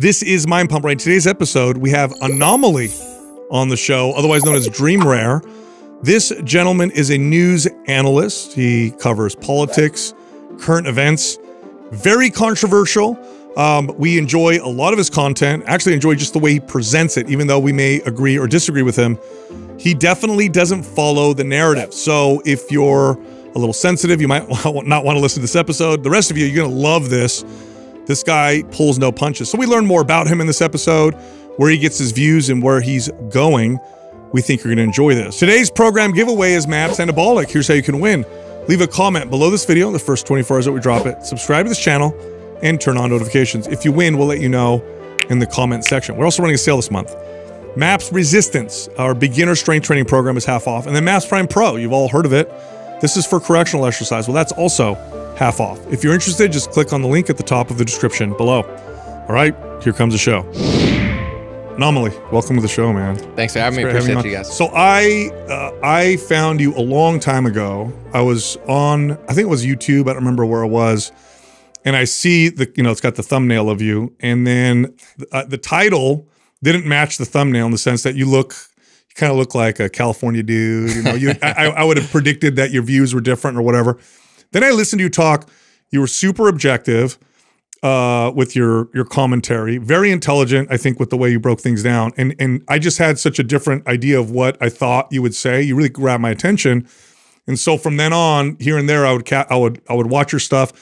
This is Mind Pump. Right, today's episode, we have An0maly on the show, otherwise known as Dream Rare. This gentleman is a news analyst. He covers politics, current events, very controversial. We enjoy a lot of his content, actually enjoy just the way he presents it, even though we may agree or disagree with him. He definitely doesn't follow the narrative. So if you're a little sensitive, you might not want to listen to this episode. The rest of you, you're going to love this. This guy pulls no punches. So we learn more about him in this episode, where he gets his views and where he's going. We think you're going to enjoy this. Today's program giveaway is Maps and An0maly. Here's how you can win. Leave a comment below this video in the first 24 hours that we drop it. Subscribe to this channel and turn on notifications. If you win, we'll let you know in the comment section. We're also running a sale this month. Maps Resistance, our beginner strength training program, is half off. And then Maps Prime Pro, you've all heard of it. This is for correctional exercise. Well, that's also half off. If you're interested, just click on the link at the top of the description below. All right, here comes the show. An0maly, welcome to the show, man. Thanks for having me. Appreciate you guys. So I found you a long time ago. I was on, I think it was YouTube. I don't remember where it was. And I see the, you know, it's got the thumbnail of you. And then the title didn't match the thumbnail in the sense that you look, you kind of look like a California dude. You know, you, I would have predicted that your views were different or whatever. Then I listened to you talk. You were super objective with your commentary, very intelligent, I think, with the way you broke things down. And I just had such a different idea of what I thought you would say. You really grabbed my attention. And so from then on, here and there, I would watch your stuff,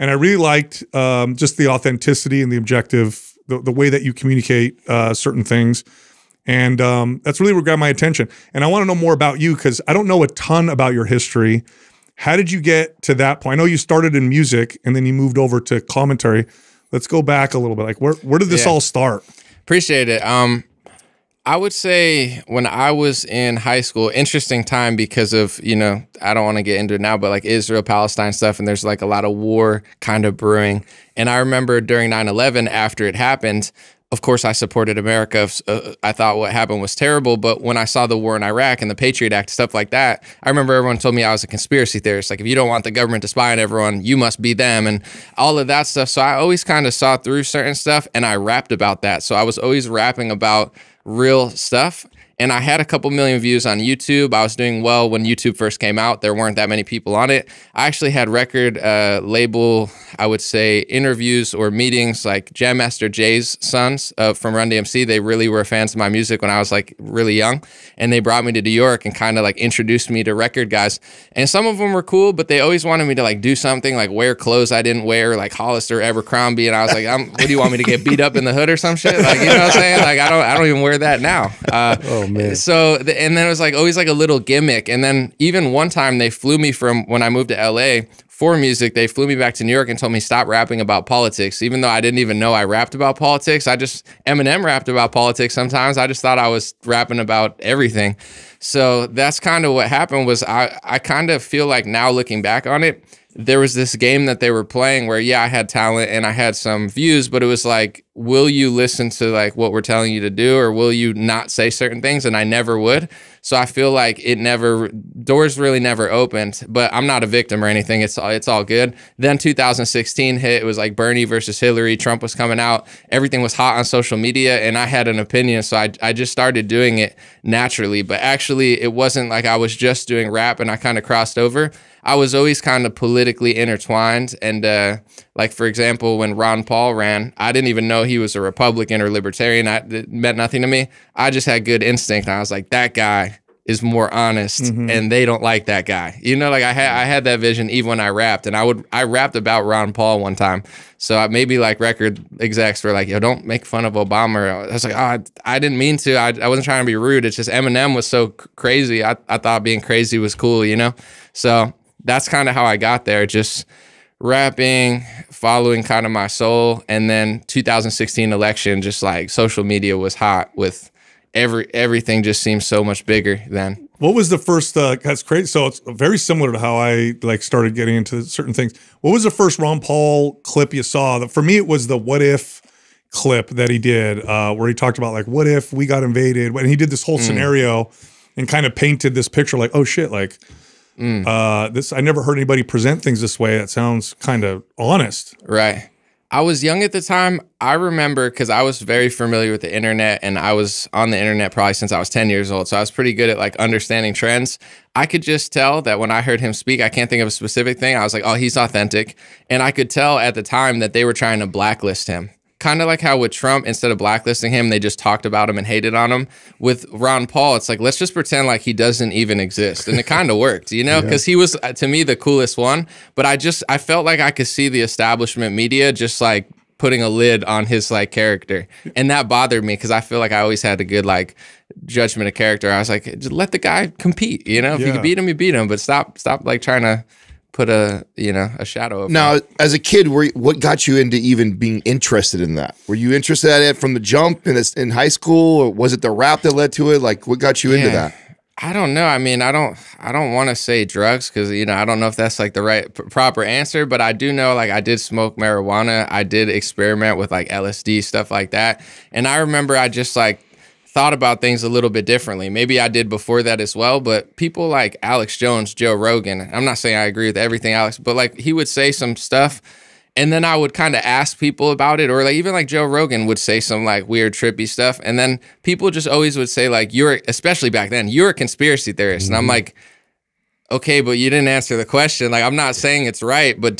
and I really liked just the authenticity and the objective, the way that you communicate certain things. And that's really what grabbed my attention. And I want to know more about you, because I don't know a ton about your history. How did you get to that point? I know you started in music and then you moved over to commentary. Let's go back a little bit. Like, where did this all start? Appreciate it. I would say when I was in high school, interesting time because of, you know, I don't want to get into it now, but like Israel, Palestine stuff, and there's like a lot of war kind of brewing. And I remember during 9/11, after it happened, of course, I supported America. I thought what happened was terrible. But when I saw the war in Iraq and the Patriot Act, stuff like that, I remember everyone told me I was a conspiracy theorist. Like, if you don't want the government to spy on everyone, you must be them and all of that stuff. So I always kind of saw through certain stuff, and I rapped about that. So I was always rapping about real stuff. And I had a couple million views on YouTube. I was doing well when YouTube first came out. There weren't that many people on it. I actually had record label, I would say, interviews or meetings like Jam Master Jay's sons from Run DMC. They really were fans of my music when I was like really young. And they brought me to New York and kind of like introduced me to record guys. And some of them were cool, but they always wanted me to like do something, like wear clothes I didn't wear, like Hollister, Abercrombie. And I was like, what do you want me to get beat up in the hood or some shit? Like, you know what I'm saying? Like, I don't even wear that now. Man. So, and then it was like always like a little gimmick. And then even one time they flew me from when I moved to LA for music, they flew me back to New York and told me stop rapping about politics, even though I didn't even know I rapped about politics. I just, Eminem rapped about politics sometimes. I just thought I was rapping about everything. So that's kind of what happened was I kind of feel like now looking back on it, there was this game that they were playing where, yeah, I had talent and I had some views, but it was like, will you listen to like what we're telling you to do, or will you not say certain things? And I never would. So I feel like it never, doors really never opened, but I'm not a victim or anything. It's all good. Then 2016 hit. It was like Bernie versus Hillary. Trump was coming out. Everything was hot on social media, and I had an opinion. So I just started doing it naturally, but actually it wasn't like I was just doing rap and I kind of crossed over. I was always kind of politically intertwined. And like, for example, when Ron Paul ran, I didn't even know he was a Republican or libertarian. It meant nothing to me. I just had good instinct. And I was like, that guy is more honest, and they don't like that guy. You know, like I had that vision even when I rapped, and I rapped about Ron Paul one time. So maybe like record execs were like, yo, don't make fun of Obama. I was like, oh, I didn't mean to. I wasn't trying to be rude. It's just Eminem was so crazy. I thought being crazy was cool, you know? So that's kind of how I got there, just rapping, following kind of my soul. And then 2016 election, just like social media was hot with everything just seemed so much bigger then. What was the first, that's crazy. So it's very similar to how I like started getting into certain things. What was the first Ron Paul clip you saw? For me, it was the what if clip that he did where he talked about like, what if we got invaded? And he did this whole scenario and kind of painted this picture like, oh shit, like, I never heard anybody present things this way. That sounds kind of honest. Right. I was young at the time. I remember because I was very familiar with the internet, and I was on the internet probably since I was 10 years old. So I was pretty good at like understanding trends. I could just tell that when I heard him speak, I can't think of a specific thing. I was like, oh, he's authentic. And I could tell at the time that they were trying to blacklist him. Kind of like how with Trump, instead of blacklisting him, they just talked about him and hated on him. With Ron Paul, it's like, let's just pretend like he doesn't even exist. And it kind of worked, you know, because he was, to me, the coolest one. But I felt like I could see the establishment media just like putting a lid on his like character. And that bothered me because I feel like I always had a good like judgment of character. I was like, just let the guy compete, you know, if you can beat him, you beat him. But stop like trying to put a, you know, a shadow over. Now, as a kid, what got you into even being interested in that? Were you interested in it from the jump in high school, or was it the rap that led to it? Like, what got you into that? I don't know. I mean, I don't want to say drugs because, you know, I don't know if that's like the right proper answer, but I do know like I did smoke marijuana. I did experiment with like LSD, stuff like that. And I remember I just like thought about things a little bit differently. Maybe I did before that as well, but people like Alex Jones, Joe Rogan, I'm not saying I agree with everything Alex, but like he would say some stuff and then I would kind of ask people about it, or like even like Joe Rogan would say some like weird trippy stuff. And then people just always would say like, especially back then, you're a conspiracy theorist. And I'm like, okay, but you didn't answer the question. Like, I'm not saying it's right, but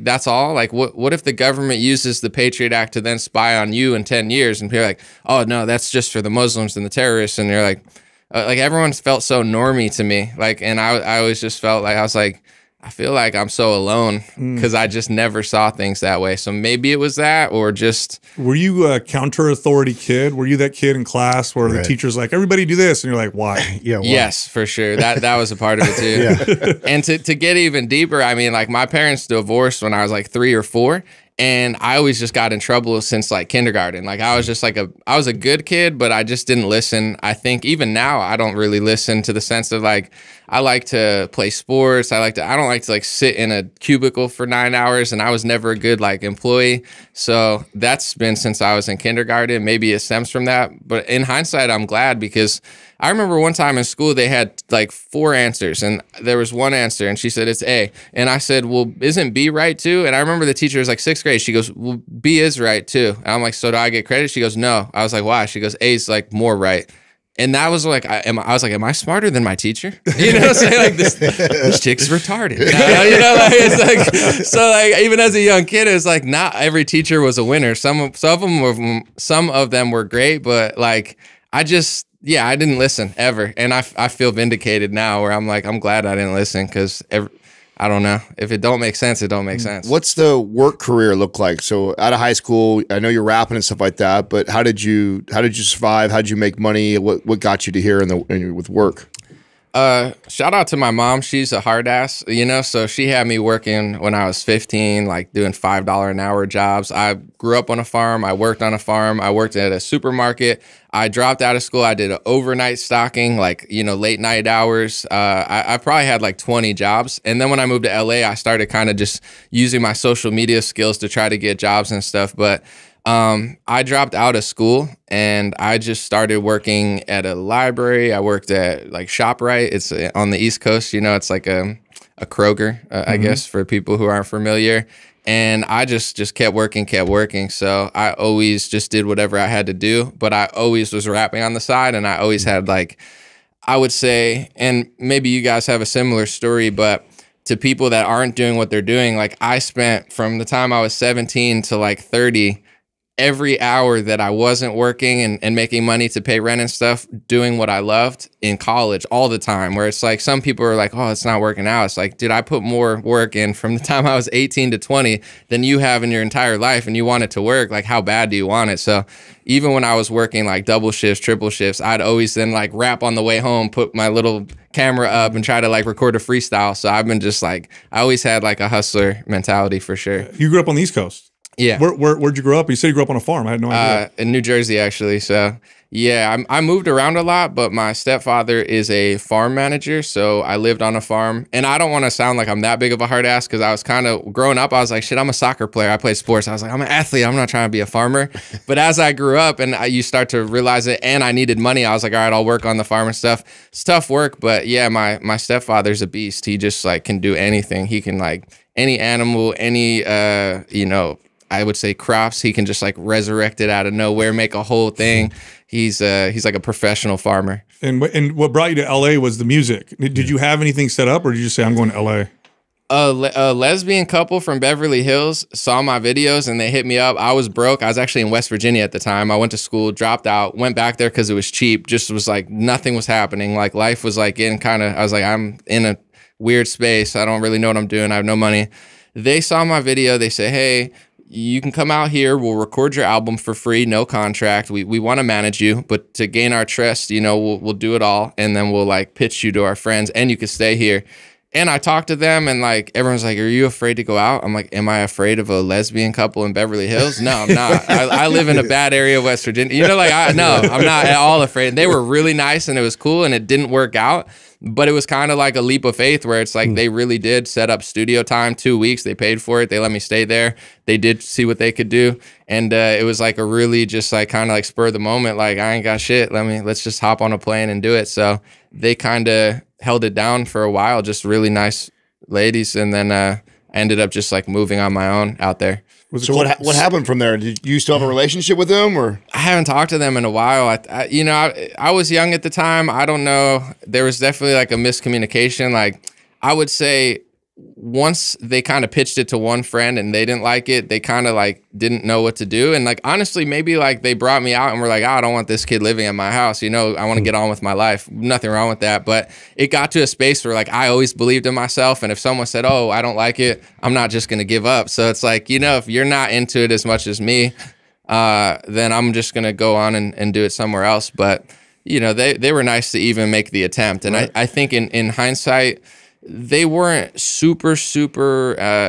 that's all? Like, what if the government uses the Patriot Act to then spy on you in 10 years and people are like, oh no, that's just for the Muslims and the terrorists. And you're like everyone felt so normy to me. Like, and I always just felt like, I was like, I feel like I'm so alone because I just never saw things that way. So maybe it was that, or just. Were you a counter-authority kid? Were you that kid in class where the teacher's like, everybody do this? And you're like, why? Why? Yes, for sure. That was a part of it too. And to get even deeper, I mean, like my parents divorced when I was like 3 or 4. And I always just got in trouble since like kindergarten. Like I was just like I was a good kid, but I just didn't listen. I think even now I don't really listen, to the sense of like, I like to play sports. I don't like to like sit in a cubicle for 9 hours, and I was never a good like employee. So that's been since I was in kindergarten. Maybe it stems from that. But in hindsight, I'm glad, because I remember one time in school, they had like 4 answers, and there was one answer, and she said, it's A. And I said, well, isn't B right too? And I remember the teacher was like, 6th grade. She goes, well, B is right too. And I'm like, so do I get credit? She goes, no. I was like, why? She goes, A is like more right. And that was like, I was like, am I smarter than my teacher? You know what I'm saying? Like, this chick's retarded. You know, like, it's like, so like, even as a young kid, it's like, not every teacher was a winner. Some of them were great, but like, I just, I didn't listen ever. And I feel vindicated now, where I'm like, I'm glad I didn't listen, because I don't know. If it don't make sense, it don't make sense. What's the work career look like? So out of high school, I know you're rapping and stuff like that, but how did you survive? How did you make money? What got you to here with work? Shout out to my mom. She's a hard ass, you know, so she had me working when I was 15, like doing $5 an hour jobs. I grew up on a farm. I worked on a farm. I worked at a supermarket. I dropped out of school. I did an overnight stocking, like, you know, late night hours. I probably had like 20 jobs. And then when I moved to LA, I started kind of just using my social media skills to try to get jobs and stuff. But I dropped out of school and I just started working at a library. I worked at like ShopRite. It's on the East Coast, you know, it's like a Kroger, I guess, for people who aren't familiar. And I just kept working. So I always just did whatever I had to do, but I always was rapping on the side, and I always had like, I would say, and maybe you guys have a similar story, but to people that aren't doing what they're doing, like I spent from the time I was 17 to like 30, every hour that I wasn't working and making money to pay rent and stuff, doing what I loved in college all the time, where it's like, some people are like, oh, it's not working out. It's like, dude, I put more work in from the time I was 18 to 20 than you have in your entire life, and you want it to work. Like, how bad do you want it? So even when I was working like double shifts, triple shifts, I'd always then like rap on the way home, put my little camera up and try to like record a freestyle. So I've been just like, I always had like a hustler mentality for sure. You grew up on the East Coast. Yeah. Where'd you grow up? You said you grew up on a farm. I had no idea. In New Jersey, actually. So yeah, I moved around a lot, but my stepfather is a farm manager. So I lived on a farm, and I don't want to sound like I'm that big of a hard ass, because I was kind of growing up, I was like, shit, I'm a soccer player. I played sports. I was like, I'm an athlete. I'm not trying to be a farmer. But as I grew up and you start to realize it, and I needed money, I was like, all right, I'll work on the farm and stuff. It's tough work, but yeah, my stepfather's a beast. He just like can do anything. He can like, any animal, any, you know, I would say crops. He can just like resurrect it out of nowhere, make a whole thing. He's like a professional farmer. And what brought you to LA was the music. Did you have anything set up, or did you say I'm going to LA? A lesbian couple from Beverly Hills saw my videos and they hit me up. I was broke. I was actually in West Virginia at the time. I went to school, dropped out, went back there because it was cheap. Just was like nothing was happening. Like life was like in kind of, I was like, I'm in a weird space. I don't really know what I'm doing. I have no money. They saw my video. They said, hey, you can come out here. We'll record your album for free. No contract. We want to manage you, but to gain our trust, you know, we'll do it all. And then we'll like pitch you to our friends and you can stay here. And I talked to them and like, everyone's like, are you afraid to go out? I'm like, am I afraid of a lesbian couple in Beverly Hills? No, I'm not. I live in a bad area of West Virginia. You know, like, no, I'm not at all afraid. And they were really nice and it was cool and it didn't work out. But it was kind of like a leap of faith where it's like they really did set up studio time, 2 weeks. They paid for it. They let me stay there. They did see what they could do. And it was like a really just like kind of like spur of the moment. Like, I ain't got shit. Let's just hop on a plane and do it. So they kind of held it down for a while, just really nice ladies. And then ended up just like moving on my own out there. So what happened from there? Did you still have a relationship with them, or? I haven't talked to them in a while. I was young at the time. I don't know. There was definitely like a miscommunication. Like I would say once they kind of pitched it to one friend and they didn't like it, they kind of like didn't know what to do. And like, honestly, maybe like they brought me out and were like, oh, I don't want this kid living in my house. You know, I want to get on with my life. Nothing wrong with that. But it got to a space where like, I always believed in myself. And if someone said, oh, I don't like it, I'm not just going to give up. So it's like, you know, if you're not into it as much as me, then I'm just going to go on and do it somewhere else. But you know, they were nice to even make the attempt. And I think in hindsight, they weren't super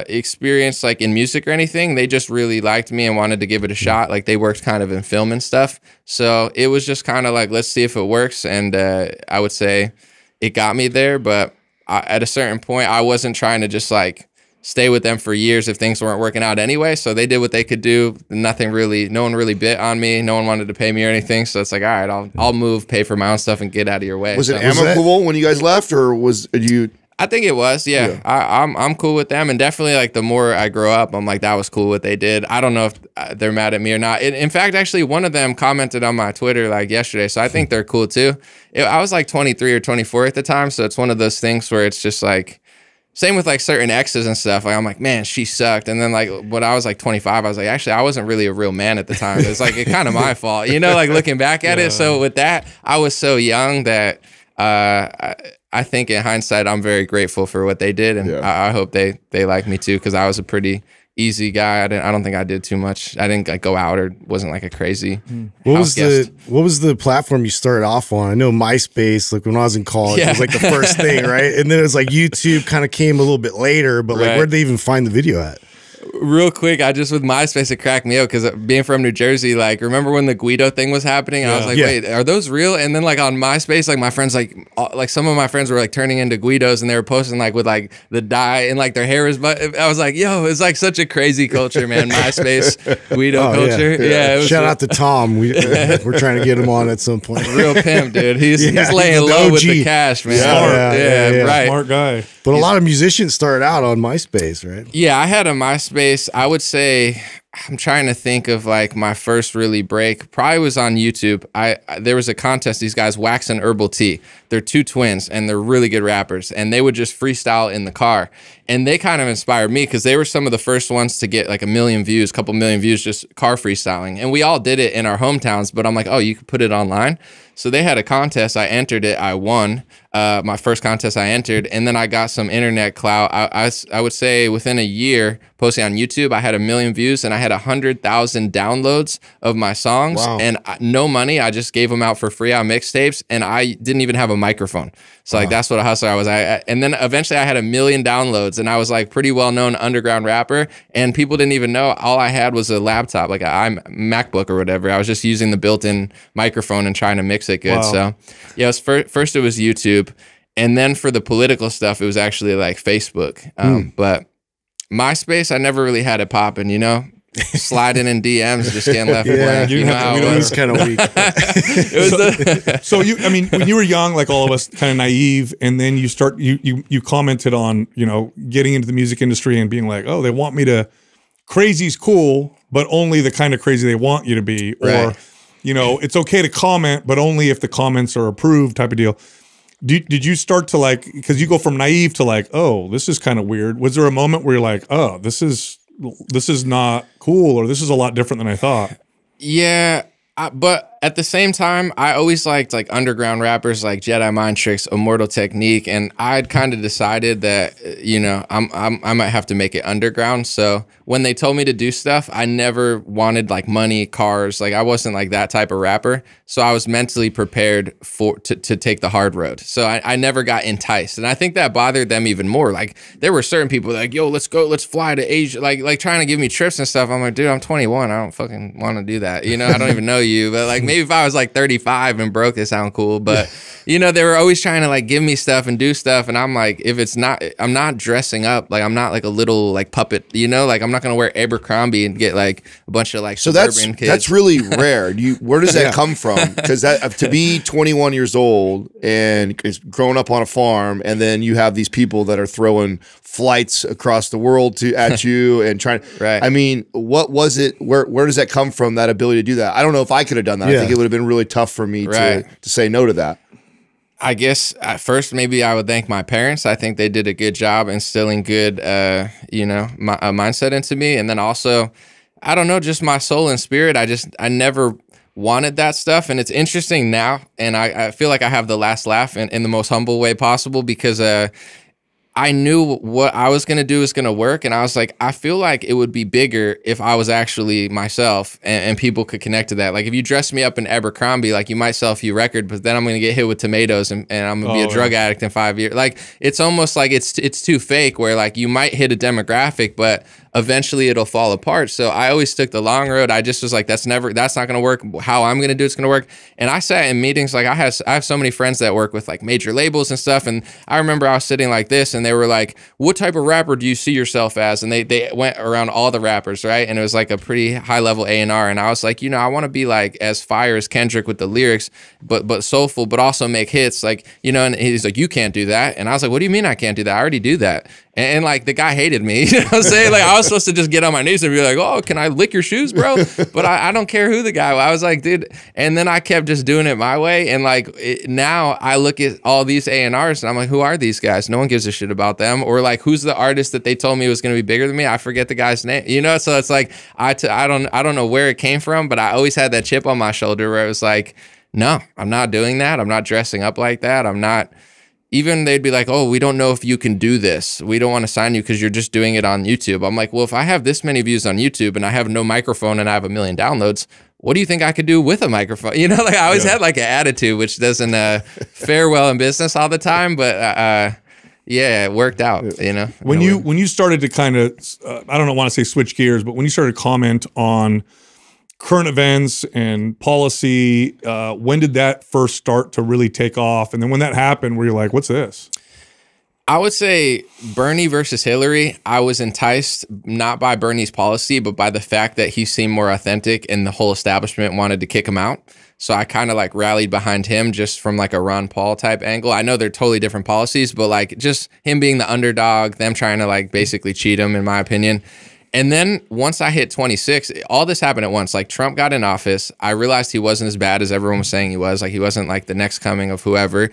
experienced like in music or anything. They just really liked me and wanted to give it a shot. Like they worked kind of in film and stuff. So it was just kind of like, let's see if it works. And I would say it got me there. But at a certain point, I wasn't trying to just like stay with them for years if things weren't working out anyway. So they did what they could do. Nothing really, no one really bit on me. No one wanted to pay me or anything. So it's like, all right, I'll move, pay for my own stuff and get out of your way. Was it amicable when you guys left, or was you... I think it was, yeah. I'm cool with them, and definitely like the more I grow up, I'm like that was cool what they did. I don't know if they're mad at me or not. In fact, actually, one of them commented on my Twitter like yesterday, so I think they're cool too. I was like 23 or 24 at the time, so it's one of those things where it's just like, same with like certain exes and stuff. Like I'm like, man, she sucked. And then like when I was like 25, I was like, actually, I wasn't really a real man at the time. It's like it's kind of my fault, you know. Like looking back at it. So with that, I was so young that I think in hindsight, I'm very grateful for what they did. And I hope they like me too, because I was a pretty easy guy. I don't think I did too much. I didn't like go out or wasn't like a crazy What was the platform you started off on? I know MySpace, like when I was in college, it was like the first thing, right? And then it was like YouTube kind of came a little bit later, but like where'd they even find the video at? Real quick, I just with MySpace it cracked me up because being from New Jersey, like remember when the Guido thing was happening? I was like, wait, are those real? And then like on MySpace, like my friends, like some of my friends were like turning into Guidos and they were posting like with like the dye and like their hair is. But I was like, yo, it's like such a crazy culture, man. MySpace Guido culture. Yeah, it was shout out to Tom. We're trying to get him on at some point. Real pimp, dude. He's laying low with the cash, man. Smart. Yeah, right. Smart guy. But a lot of musicians started out on MySpace, right? Yeah, I had a MySpace. I would say, I'm trying to think of like my first really break. Probably was on YouTube. There was a contest, these guys, Wax and Herbal Tea. They're two twins and they're really good rappers. And they would just freestyle in the car. And they kind of inspired me because they were some of the first ones to get like a million views, couple million views, just car freestyling. And we all did it in our hometowns, but I'm like, oh, you could put it online. So they had a contest. I entered it. I won my first contest I entered. And then I got some internet clout. I would say within a year posting on YouTube, I had a million views and I had 100,000 downloads of my songs. Wow. And no money. I just gave them out for free on mixtapes. And I didn't even have a microphone. So like, that's what a hustler I was. And then eventually I had a million downloads and I was like pretty well-known underground rapper. And people didn't even know all I had was a laptop, like a MacBook or whatever. I was just using the built-in microphone and trying to mix it good. Wow. So yeah, it was first it was YouTube, and then for the political stuff it was actually like Facebook. But MySpace I never really had it popping, you know, sliding in DMs, just getting left. Yeah, you know, it was kind of weak. So you, I mean, when you were young, like all of us, kind of naive, and then you start, you commented on, you know, getting into the music industry and being like, oh, they want me to crazy's cool, but only the kind of crazy they want you to be. Right. Or, you know, it's okay to comment, but only if the comments are approved type of deal. Did you start to like, because you go from naive to like, oh, this is kind of weird. Was there a moment where you're like, oh, this is not cool, or this is a lot different than I thought? Yeah. But at the same time, I always liked like underground rappers like Jedi Mind Tricks, Immortal Technique, and I'd kind of decided that, you know, I might have to make it underground. So when they told me to do stuff, I never wanted like money, cars, like I wasn't like that type of rapper. So I was mentally prepared to take the hard road. So I never got enticed, and I think that bothered them even more. Like there were certain people like, yo, let's go, let's fly to Asia, like trying to give me trips and stuff. I'm like, dude, I'm 21. I don't fucking want to do that. You know, I don't even know you, but like maybe if I was like 35 and broke, it sound cool. But you know, they were always trying to like give me stuff and do stuff, and I'm like, if it's not, I'm not dressing up, like I'm not like a little like puppet, you know, like I'm not gonna wear Abercrombie and get like a bunch of like suburban kids. That's really rare. Where does that come from? Because to be 21 years old and growing up on a farm, and then you have these people that are throwing flights across the world at you and trying. Right. I mean, what was it? Where does that come from? That ability to do that? I don't know if I could have done that. Yeah. I think it would have been really tough for me to say no to that. I guess at first maybe I would thank my parents. I think they did a good job instilling good, you know, mindset into me. And then also, I don't know, just my soul and spirit. I never wanted that stuff. And it's interesting now, and I feel like I have the last laugh in the most humble way possible, because I knew what I was going to do was going to work. And I was like, I feel like it would be bigger if I was actually myself, and people could connect to that. Like if you dress me up in Abercrombie, like you might sell a few records, but then I'm going to get hit with tomatoes and I'm going to be a drug addict in 5 years. Like it's almost like it's too fake, where like you might hit a demographic, but eventually it'll fall apart. So I always took the long road. I just was like, that's not going to work. How I'm going to do it's going to work. And I sat in meetings. Like I have so many friends that work with like major labels and stuff. And I remember I was sitting like this, and they were like, what type of rapper do you see yourself as? And they went around all the rappers, right? And it was like a pretty high level A&R. And I was like, you know, I want to be like as fire as Kendrick with the lyrics, but soulful, but also make hits, like, you know. And he's like, you can't do that. And I was like, what do you mean I can't do that? I already do that. And like the guy hated me, you know what I'm saying? Like I was supposed to just get on my knees and be like, oh, can I lick your shoes, bro? But I don't care who the guy was. I was like, dude. And then I kept just doing it my way. And like now I look at all these A&Rs and I'm like, who are these guys? No one gives a shit about them. Or like, who's the artist that they told me was going to be bigger than me? I forget the guy's name, you know? So it's like, I don't know where it came from, but I always had that chip on my shoulder where it was like, no, I'm not doing that. I'm not dressing up like that. I'm not. Even they'd be like, oh, we don't know if you can do this. We don't want to sign you because you're just doing it on YouTube. I'm like, well, if I have this many views on YouTube and I have no microphone and I have 1 million downloads, what do you think I could do with a microphone? You know, like I always had like an attitude, which doesn't fare well in business all the time. But yeah, it worked out, you know. When you started to kind of, I don't want to say switch gears, but when you started to comment on current events and policy, when did that first start to really take off? And then when that happened, were you like, what's this? I would say Bernie versus Hillary. I was enticed not by Bernie's policy, but by the fact that he seemed more authentic and the whole establishment wanted to kick him out. So I kind of like rallied behind him just from like a Ron Paul type angle. I know they're totally different policies, but like just him being the underdog, them trying to like basically cheat him, in my opinion. And then once I hit 26, all this happened at once. Like Trump got in office. I realized he wasn't as bad as everyone was saying he was. Like he wasn't like the next coming of whoever.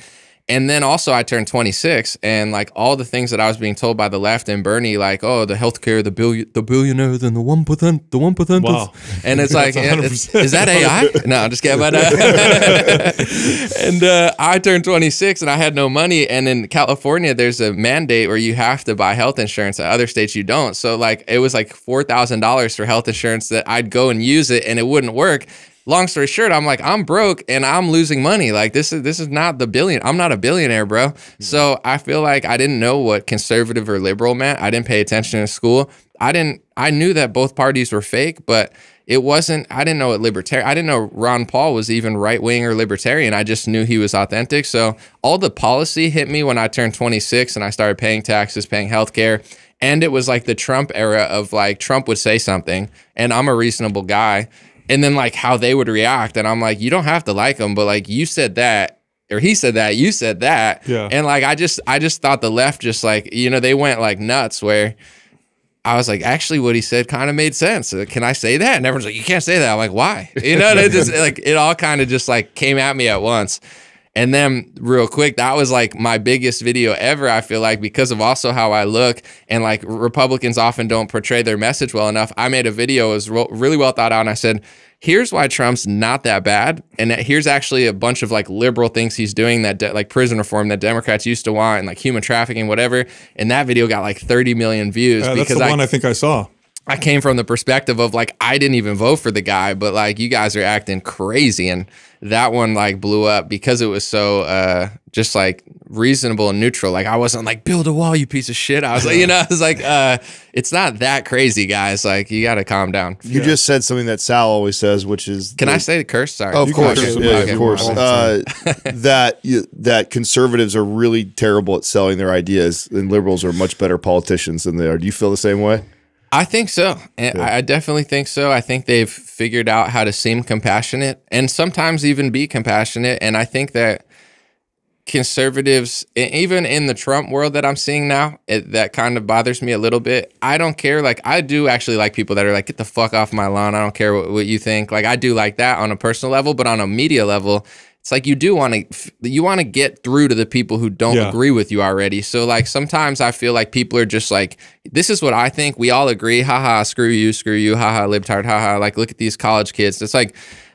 And then also I turned 26, and like all the things that I was being told by the left and Bernie, like, oh, the healthcare, the billionaires, and the 1%, the 1%. Wow. And it's like, is that AI? No, I'm just kidding. But, and I turned 26 and I had no money. And in California, there's a mandate where you have to buy health insurance. At other states, you don't. So like, it was like $4,000 for health insurance that I'd go and use it, and it wouldn't work. Long story short, I'm like, I'm broke and I'm losing money. Like this is not the billion. I'm not a billionaire, bro. Mm-hmm. So I feel like I didn't know what conservative or liberal meant. I didn't pay attention in school. I knew that both parties were fake, but it wasn't, I didn't know what libertarian, I didn't know Ron Paul was even right-wing or libertarian. I just knew he was authentic. So all the policy hit me when I turned 26 and I started paying taxes, paying healthcare. And it was like the Trump era of like, Trump would say something and I'm a reasonable guy. And then like how they would react. And I'm like, you don't have to like them, but like you said that, or he said that, you said that. Yeah. And like, I just thought the left just like, you know, they went like nuts where I was like, actually, what he said kind of made sense. Can I say that? And everyone's like, you can't say that. I'm like, why? You know, it just like it all kind of just like came at me at once. And then real quick, that was like my biggest video ever, I feel like, because of also how I look. And like Republicans often don't portray their message well enough. I made a video, it was really well thought out. And I said, here's why Trump's not that bad. And here's actually a bunch of like liberal things he's doing that like prison reform that Democrats used to want and like human trafficking, whatever. And that video got like 30 million views. That's the one I think I saw. I came from the perspective of like, I didn't even vote for the guy, but like you guys are acting crazy. And that one like blew up because it was so just like reasonable and neutral. Like I wasn't like build a wall, you piece of shit. I was like, you know, I was like, it's not that crazy, guys. Like you got to calm down. You just said something that Sal always says, which is can I say the curse? Sorry. Oh, of course, of course. That conservatives are really terrible at selling their ideas, and liberals are much better politicians than they are. Do you feel the same way? I think so. And I definitely think so. I think they've figured out how to seem compassionate and sometimes even be compassionate. And I think that conservatives, even in the Trump world that I'm seeing now, that kind of bothers me a little bit. I don't care. Like, I do actually like people that are like, get the fuck off my lawn. I don't care what you think. Like, I do like that on a personal level, but on a media level, it's like you do want to, you want to get through to the people who don't agree with you already. So like sometimes I feel like people are just like, this is what I think. We all agree. Haha, screw you, haha, libtard, haha. Like look at these college kids. It's like,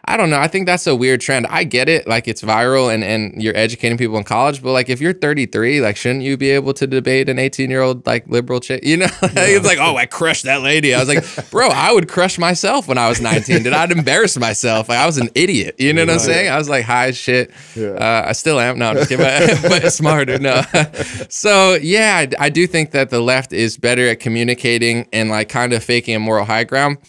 I don't know. I think that's a weird trend. I get it. Like it's viral and you're educating people in college, but like if you're 33, like shouldn't you be able to debate an 18-year-old like liberal chick? You know, it's like, oh, I crushed that lady. I was like, bro, I would crush myself when I was 19. Did I embarrass myself? Like I was an idiot. You know what I'm saying? I was like high as shit. Yeah. I still am. No, I'm just kidding. But smarter. No. So yeah, I do think that the left is better at communicating and like kind of faking a moral high ground.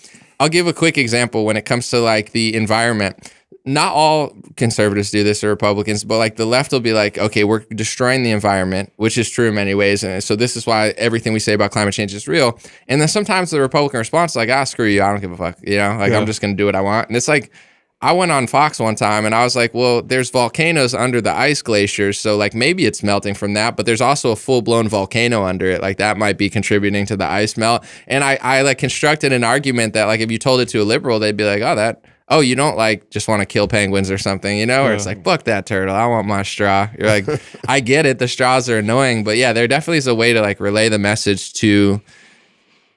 I'll give a quick example when it comes to like the environment. Not all conservatives do this or Republicans, but like the left will be like, okay, we're destroying the environment, which is true in many ways. And so this is why everything we say about climate change is real. And then sometimes the Republican response is like, ah, screw you. I don't give a fuck. You know, like I'm just going to do what I want. And it's like, I went on Fox one time and I was like, well, there's volcanoes under the ice glaciers. So like maybe it's melting from that, but there's also a full blown volcano under it. Like that might be contributing to the ice melt. And I like constructed an argument that like if you told it to a liberal, they'd be like, oh, that, oh, you don't like just want to kill penguins or something, you know, or it's like, fuck that turtle. I want my straw. You're like, I get it. The straws are annoying, but yeah, there definitely is a way to like relay the message to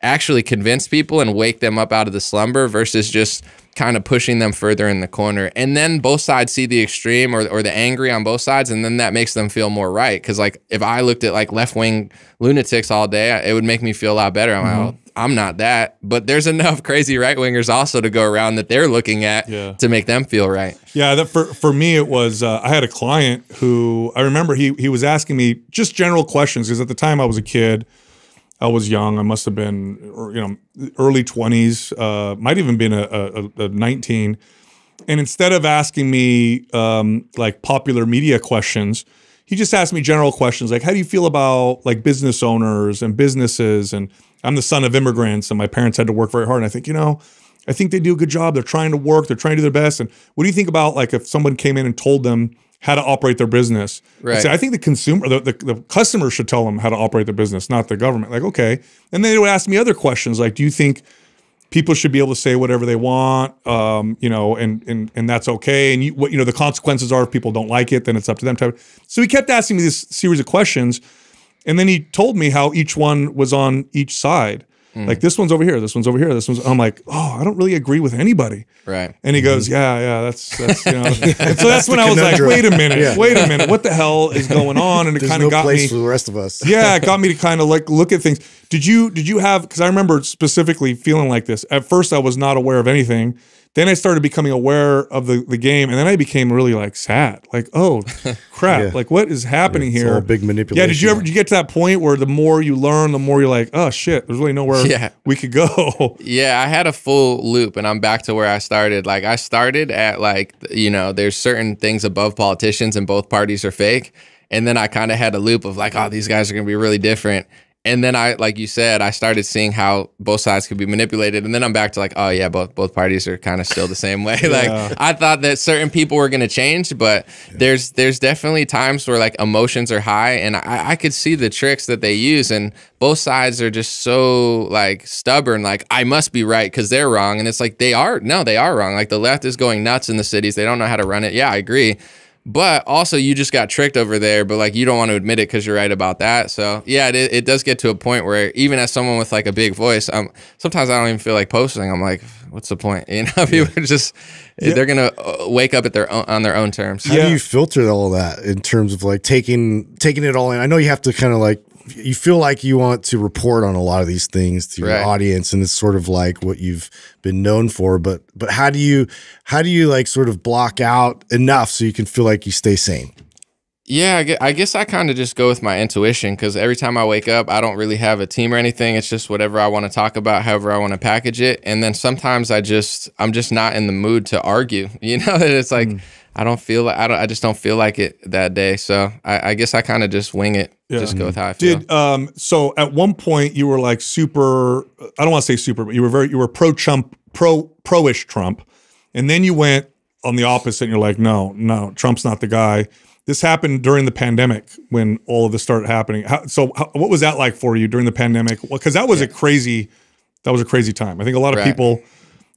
actually convince people and wake them up out of the slumber versus just kind of pushing them further in the corner. And then both sides see the extreme or the angry on both sides, and then that makes them feel more right. Because like if I looked at like left-wing lunatics all day, it would make me feel a lot better. I'm like, oh, I'm not that. But there's enough crazy right-wingers also to go around that they're looking at to make them feel right. Yeah, that for me it was, I had a client who, I remember he was asking me just general questions because at the time I was a kid, I was young. I must have been, you know, early 20s. Might even been a 19. And instead of asking me like popular media questions, he just asked me general questions like, how do you feel about like business owners and businesses? And I'm the son of immigrants, and my parents had to work very hard. And I think, you know, I think they do a good job. They're trying to work. They're trying to do their best. And what do you think about like if someone came in and told them how to operate their business? Right. So I think the consumer, the customer should tell them how to operate their business, not the government. Like, okay. And then they would ask me other questions. Like, do you think people should be able to say whatever they want? You know, and that's okay. And what, you know, the consequences are if people don't like it, then it's up to them. So he kept asking me this series of questions. And then he told me how each one was on each side. Like, this one's over here, this one's over here, this one's, I'm like, oh, I don't really agree with anybody. Right. And he goes, yeah, that's you know. And so that's when I was like, wait a minute, what the hell is going on? And it kind of got me. There's no place for the rest of us. Yeah, it got me to kind of like look at things. Did you have, because I remember specifically feeling like this. At first, I was not aware of anything. Then I started becoming aware of the game, and then I became really like sad, like, oh crap, like what is happening here? It's all big manipulation. Yeah, did you get to that point where the more you learn, the more you're like, oh shit, there's really nowhere we could go? Yeah, I had a full loop, and I'm back to where I started. Like I started at like, you know, there's certain things above politicians, and both parties are fake. And then I kind of had a loop of like, oh, these guys are gonna be really different. And then I, like you said, I started seeing how both sides could be manipulated. And then I'm back to like, oh yeah, both parties are kind of still the same way. Yeah. Like I thought that certain people were going to change, but yeah. there's definitely times where like emotions are high, and I could see the tricks that they use, and both sides are just so like stubborn. Like I must be right because they're wrong. And it's like, they are wrong. Like the left is going nuts in the cities. They don't know how to run it. Yeah, I agree. But also you just got tricked over there, but like you don't want to admit it because you're right about that. So yeah, it does get to a point where even as someone with like a big voice, sometimes I don't even feel like posting. I'm like, what's the point? You know, people are just, they're going to wake up at on their own terms. How do you filter all that in terms of like taking it all in? I know you have to kind of like, you feel like you want to report on a lot of these things to your audience, and it's sort of like what you've been known for, but how do you like sort of block out enough so you can feel like you stay sane? Yeah, I guess I kind of just go with my intuition, because every time I wake up, I don't really have a team or anything. It's just whatever I want to talk about, however I want to package it. And then sometimes I'm just not in the mood to argue, you know, that it's like, I just don't feel like it that day. So I guess I kind of just wing it, just go with how I feel. So at one point you were like super, I don't want to say super, but you were pro-ish Trump. And then you went on the opposite and you're like, no, Trump's not the guy. This happened during the pandemic when all of this started happening. What was that like for you during the pandemic? Well, cause that was a crazy time. I think a lot of people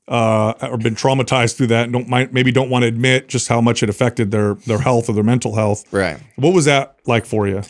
or been traumatized through that and maybe don't want to admit just how much it affected their health or their mental health. Right. What was that like for you?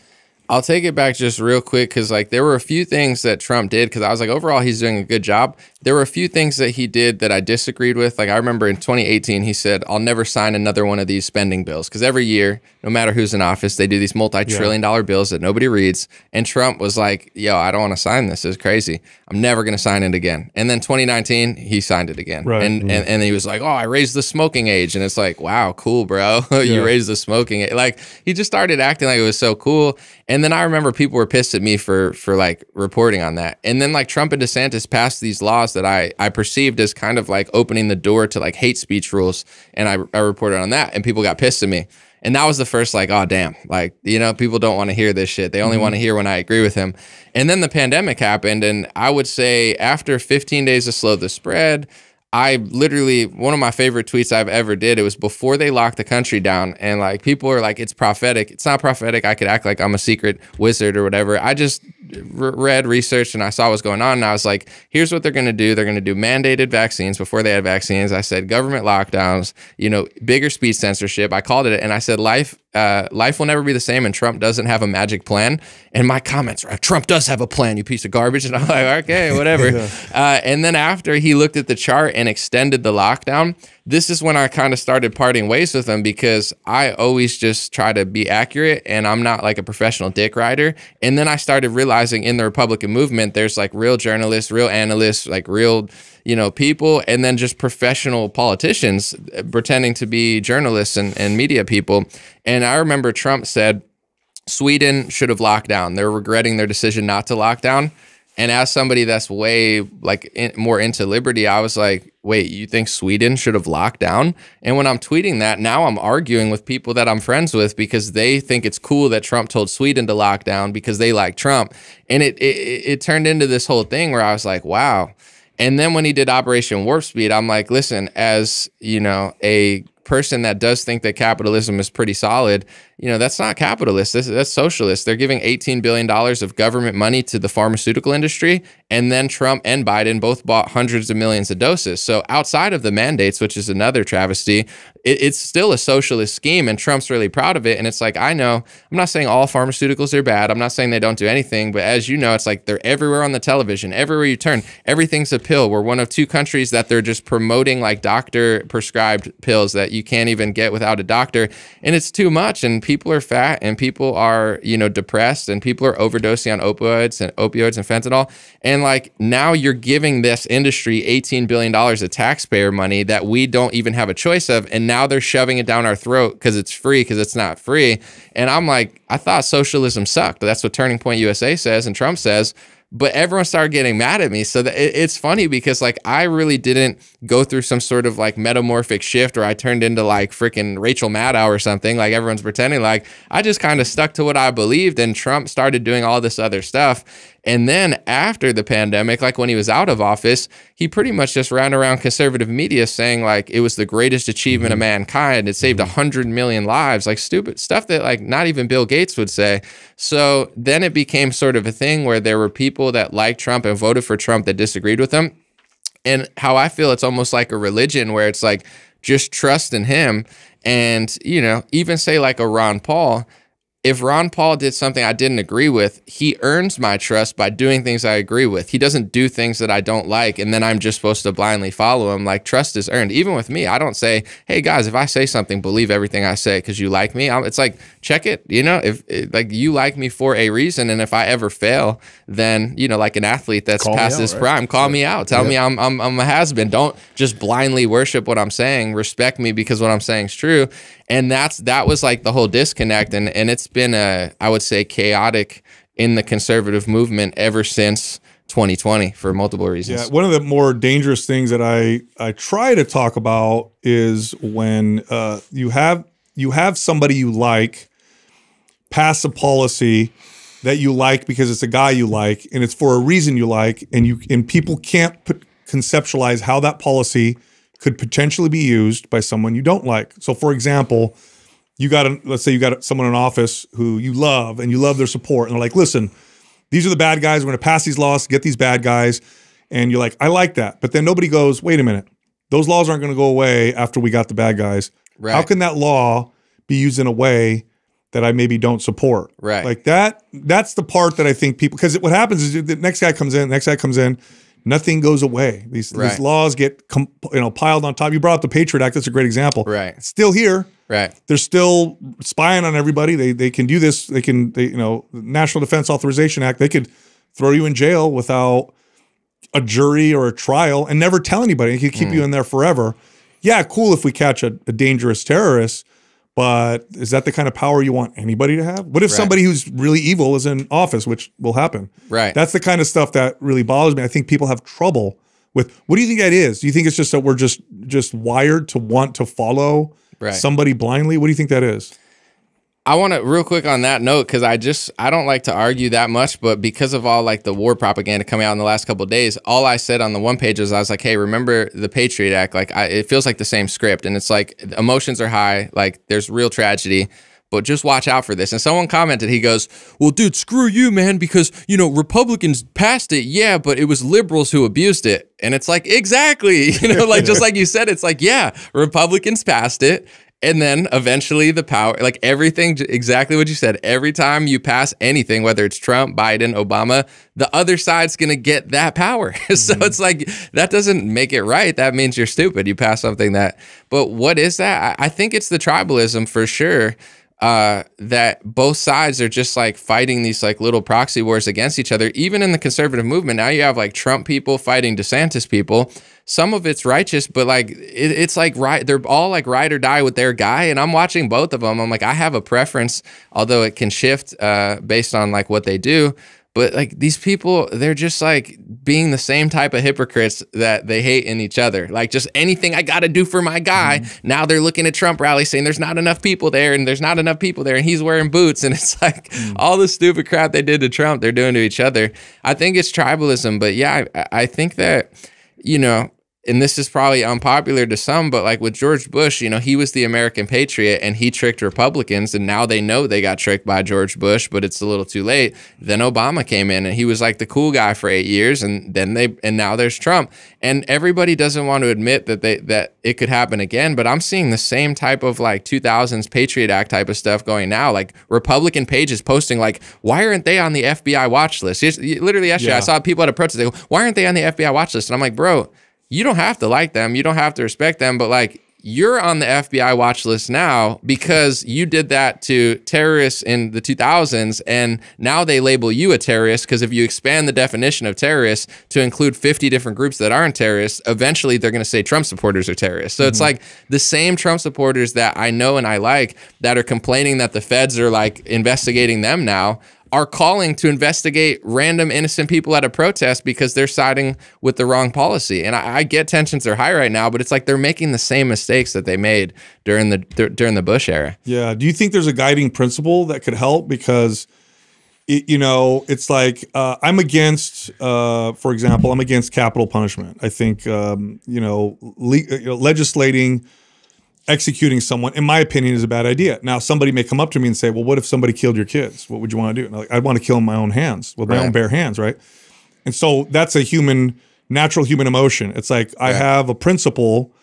I'll take it back just real quick, because like there were a few things that Trump did, because I was like, overall, he's doing a good job. There were a few things that he did that I disagreed with. Like I remember in 2018, he said, I'll never sign another one of these spending bills, because every year, no matter who's in office, they do these multi-trillion-dollar bills that nobody reads. And Trump was like, yo, I don't want to sign this. It's crazy. I'm never going to sign it again. And then 2019, he signed it again. Right. And he was like, oh, I raised the smoking age. And it's like, wow, cool, bro. You raised the smoking age. Like he just started acting like it was so cool. And then I remember people were pissed at me for like reporting on that. And then like Trump and DeSantis passed these laws that I perceived as kind of like opening the door to like hate speech rules. And I reported on that, and people got pissed at me. And that was the first like, oh, damn, like, you know, people don't want to hear this shit. They only want to hear when I agree with him. And then the pandemic happened. And I would say after 15 days to slow the spread, I literally, one of my favorite tweets I've ever did, it was before they locked the country down, and like people are like, it's prophetic. It's not prophetic. I could act like I'm a secret wizard or whatever. I just read research and I saw what's going on, and I was like, here's what they're going to do. They're going to do mandated vaccines before they had vaccines. I said government lockdowns, you know, bigger speech censorship. I called it, and I said life will never be the same, and Trump doesn't have a magic plan. And my comments are, Trump does have a plan, you piece of garbage. And I'm like, okay, whatever. And then after he looked at the chart and extended the lockdown, this is when I kind of started parting ways with him, because I always just try to be accurate, and I'm not like a professional dick rider. And then I started realizing in the Republican movement, there's like real journalists, real analysts, like real, you know, people, and then just professional politicians pretending to be journalists and media people. And I remember Trump said, Sweden should have locked down. They're regretting their decision not to lock down. And as somebody that's way like more into liberty, I was like, wait, you think Sweden should have locked down? And when I'm tweeting that, now I'm arguing with people that I'm friends with, because they think it's cool that Trump told Sweden to lock down because they like Trump. And it turned into this whole thing where I was like, wow. And then when he did Operation Warp Speed, I'm like, listen, as you know, a person that does think that capitalism is pretty solid, you know, that's not capitalist. That's socialist. They're giving $18 billion of government money to the pharmaceutical industry. And then Trump and Biden both bought hundreds of millions of doses. So outside of the mandates, which is another travesty, it's still a socialist scheme, and Trump's really proud of it. And it's like, I know, I'm not saying all pharmaceuticals are bad. I'm not saying they don't do anything. But as you know, it's like they're everywhere on the television, everywhere you turn. Everything's a pill. We're one of two countries that they're just promoting like doctor prescribed pills that you can't even get without a doctor. And it's too much. And people are fat, and people are, you know, depressed, and people are overdosing on opioids and fentanyl. And like now you're giving this industry $18 billion of taxpayer money that we don't even have a choice of. And now they're shoving it down our throat because it's free, because it's not free. And I'm like, I thought socialism sucked. That's what Turning Point USA says and Trump says. But everyone started getting mad at me. So that it's funny because like I really didn't go through some sort of like metamorphic shift, or I turned into like freaking Rachel Maddow or something. Like everyone's pretending. Like I just kind of stuck to what I believed, and Trump started doing all this other stuff. And then after the pandemic, like when he was out of office, he pretty much just ran around conservative media saying like it was the greatest achievement of mankind. It saved 100 million lives, like stupid stuff that like not even Bill Gates would say. So then it became sort of a thing where there were people that liked Trump and voted for Trump that disagreed with him. And how I feel, it's almost like a religion where it's like, just trust in him. And, you know, even say like a Ron Paul, if Ron Paul did something I didn't agree with, he earns my trust by doing things I agree with. He doesn't do things that I don't like, and then I'm just supposed to blindly follow him. Like, trust is earned. Even with me, I don't say, hey, guys, if I say something, believe everything I say because you like me. It's like, check it. You know, if like you like me for a reason, and if I ever fail, then, you know, like an athlete that's past his prime, call me out. Tell me I'm a has-been. Don't just blindly worship what I'm saying. Respect me because what I'm saying is true. And that was like the whole disconnect. And it's been I would say chaotic in the conservative movement ever since 2020 for multiple reasons. Yeah, one of the more dangerous things that I try to talk about is when you have somebody you like pass a policy that you like because it's a guy you like and it's for a reason you like, and people can't conceptualize how that policy could potentially be used by someone you don't like. So for example, let's say you got someone in office who you love and you love their support, and they're like, listen, these are the bad guys. We're going to pass these laws to get these bad guys. And you're like, I like that. But then nobody goes, wait a minute. Those laws aren't going to go away after we got the bad guys. Right. How can that law be used in a way that I maybe don't support? Right. Like that's the part that I think people, because what happens is the next guy comes in, nothing goes away. These laws get piled on top. You brought up the Patriot Act. That's a great example. Right. It's still here. Right. They're still spying on everybody. They can do this. They National Defense Authorization Act. They could throw you in jail without a jury or a trial and never tell anybody. They could keep you in there forever. Yeah, cool if we catch a dangerous terrorist, but is that the kind of power you want anybody to have? What if somebody who's really evil is in office, which will happen? Right. That's the kind of stuff that really bothers me. I think people have trouble with. What do you think that is? Do you think it's just that we're just wired to want to follow somebody blindly? What do you think that is? I want to real quick on that note, because I don't like to argue that much, but because of all like the war propaganda coming out in the last couple of days, all I said on the one page is I was like, hey, remember the Patriot Act? Like it feels like the same script, and it's like emotions are high, like there's real tragedy, but just watch out for this. And someone commented, he goes, well, dude, screw you, man, because, you know, Republicans passed it. Yeah, but it was liberals who abused it. And it's like, exactly, you know, like just like you said, it's like, yeah, Republicans passed it. And then eventually the power, like everything, exactly what you said, every time you pass anything, whether it's Trump, Biden, Obama, the other side's going to get that power. So it's like, that doesn't make it right. That means you're stupid. You pass something that, but what is that? I think it's the tribalism for sure. That both sides are just like fighting these like little proxy wars against each other. Even in the conservative movement, now you have like Trump people fighting DeSantis people. Some of it's righteous, but like it's like right, they're all like ride or die with their guy. And I'm watching both of them. I'm like, I have a preference, although it can shift based on like what they do. But like these people, they're just like being the same type of hypocrites that they hate in each other. Like just anything I got to do for my guy. Now they're looking at Trump rallies saying there's not enough people there and and he's wearing boots. And it's like all the stupid crap they did to Trump, they're doing to each other. I think it's tribalism. But yeah, I think that, you know, and this is probably unpopular to some, but like with George Bush, you know, he was the American patriot and he tricked Republicans, and now they know they got tricked by George Bush, but it's a little too late. Then Obama came in and he was like the cool guy for 8 years, and now there's Trump. And everybody doesn't want to admit that it could happen again, but I'm seeing the same type of like 2000s Patriot Act type of stuff going now. Like Republican pages posting like, why aren't they on the FBI watch list? Literally yesterday, I saw people at a protest, they go, why aren't they on the FBI watch list? And I'm like, bro, you don't have to like them. You don't have to respect them. But like, you're on the FBI watch list now because you did that to terrorists in the 2000s. And now they label you a terrorist, because if you expand the definition of terrorists to include 50 different groups that aren't terrorists, eventually they're going to say Trump supporters are terrorists. So it's like the same Trump supporters that I know and I like that are complaining that the feds are like investigating them now are calling to investigate random innocent people at a protest because they're siding with the wrong policy. And I get tensions are high right now, but it's like they're making the same mistakes that they made during the Bush era. Yeah. Do you think there's a guiding principle that could help? Because, it, you know, it's like I'm against, for example, I'm against capital punishment. I think, you know, legislating, executing someone, in my opinion, is a bad idea. Now, somebody may come up to me and say, well, what if somebody killed your kids? What would you want to do? And I'm like, I'd want to kill them with my own hands, with my own bare hands, right? And so that's a human, natural human emotion. It's like, I have a principle,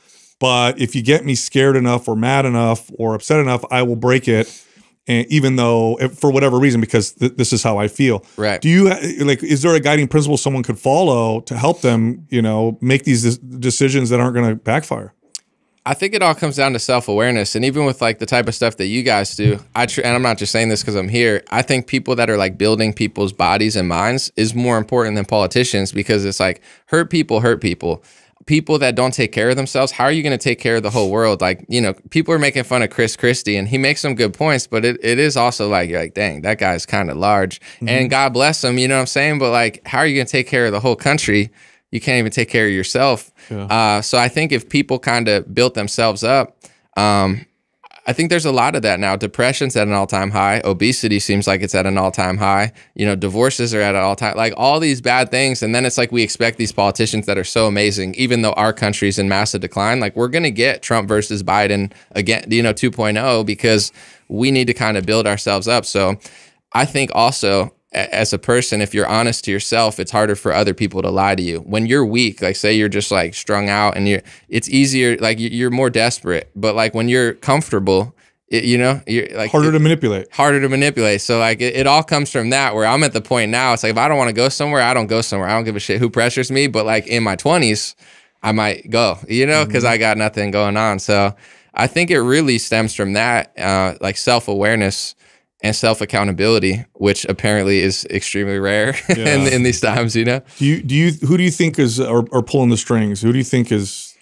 but if you get me scared enough or mad enough or upset enough, I will break it. And even though, for whatever reason, because this is how I feel. Right. Do you, like, is there a guiding principle someone could follow to help them, you know, make these decisions that aren't going to backfire? I think it all comes down to self-awareness. And even with like the type of stuff that you guys do, and I'm not just saying this because I'm here, I think people that are like building people's bodies and minds is more important than politicians, because it's like hurt people hurt people. People that don't take care of themselves, how are you going to take care of the whole world? Like, you know, people are making fun of Chris Christie and he makes some good points, but it is also like, you're like, dang, that guy's kind of large. Mm-hmm. And God bless him, you know what I'm saying? But like, how are you going to take care of the whole country? You can't even take care of yourself. Yeah. So I think if people kind of built themselves up, I think there's a lot of that now. Depression's at an all-time high. Obesity seems like it's at an all-time high. You know, divorces are at an all-time, like all these bad things. And then it's like we expect these politicians that are so amazing, even though our country's in massive decline. Like we're going to get Trump versus Biden again, you know, 2.0, because we need to kind of build ourselves up. So I think also, as a person, if you're honest to yourself, it's harder for other people to lie to you. When you're weak, like say you're just like strung out and it's easier, like you're more desperate. But like when you're comfortable, you know, you're like harder to manipulate. Harder to manipulate. So like it all comes from that, where I'm at the point now, it's like if I don't want to go somewhere, I don't go somewhere. I don't give a shit who pressures me. But like in my 20s, I might go, you know, because I got nothing going on. So I think it really stems from that, like self-awareness and self-accountability, which apparently is extremely rare in these times, you know? Who do you think is, are pulling the strings? Who do you think is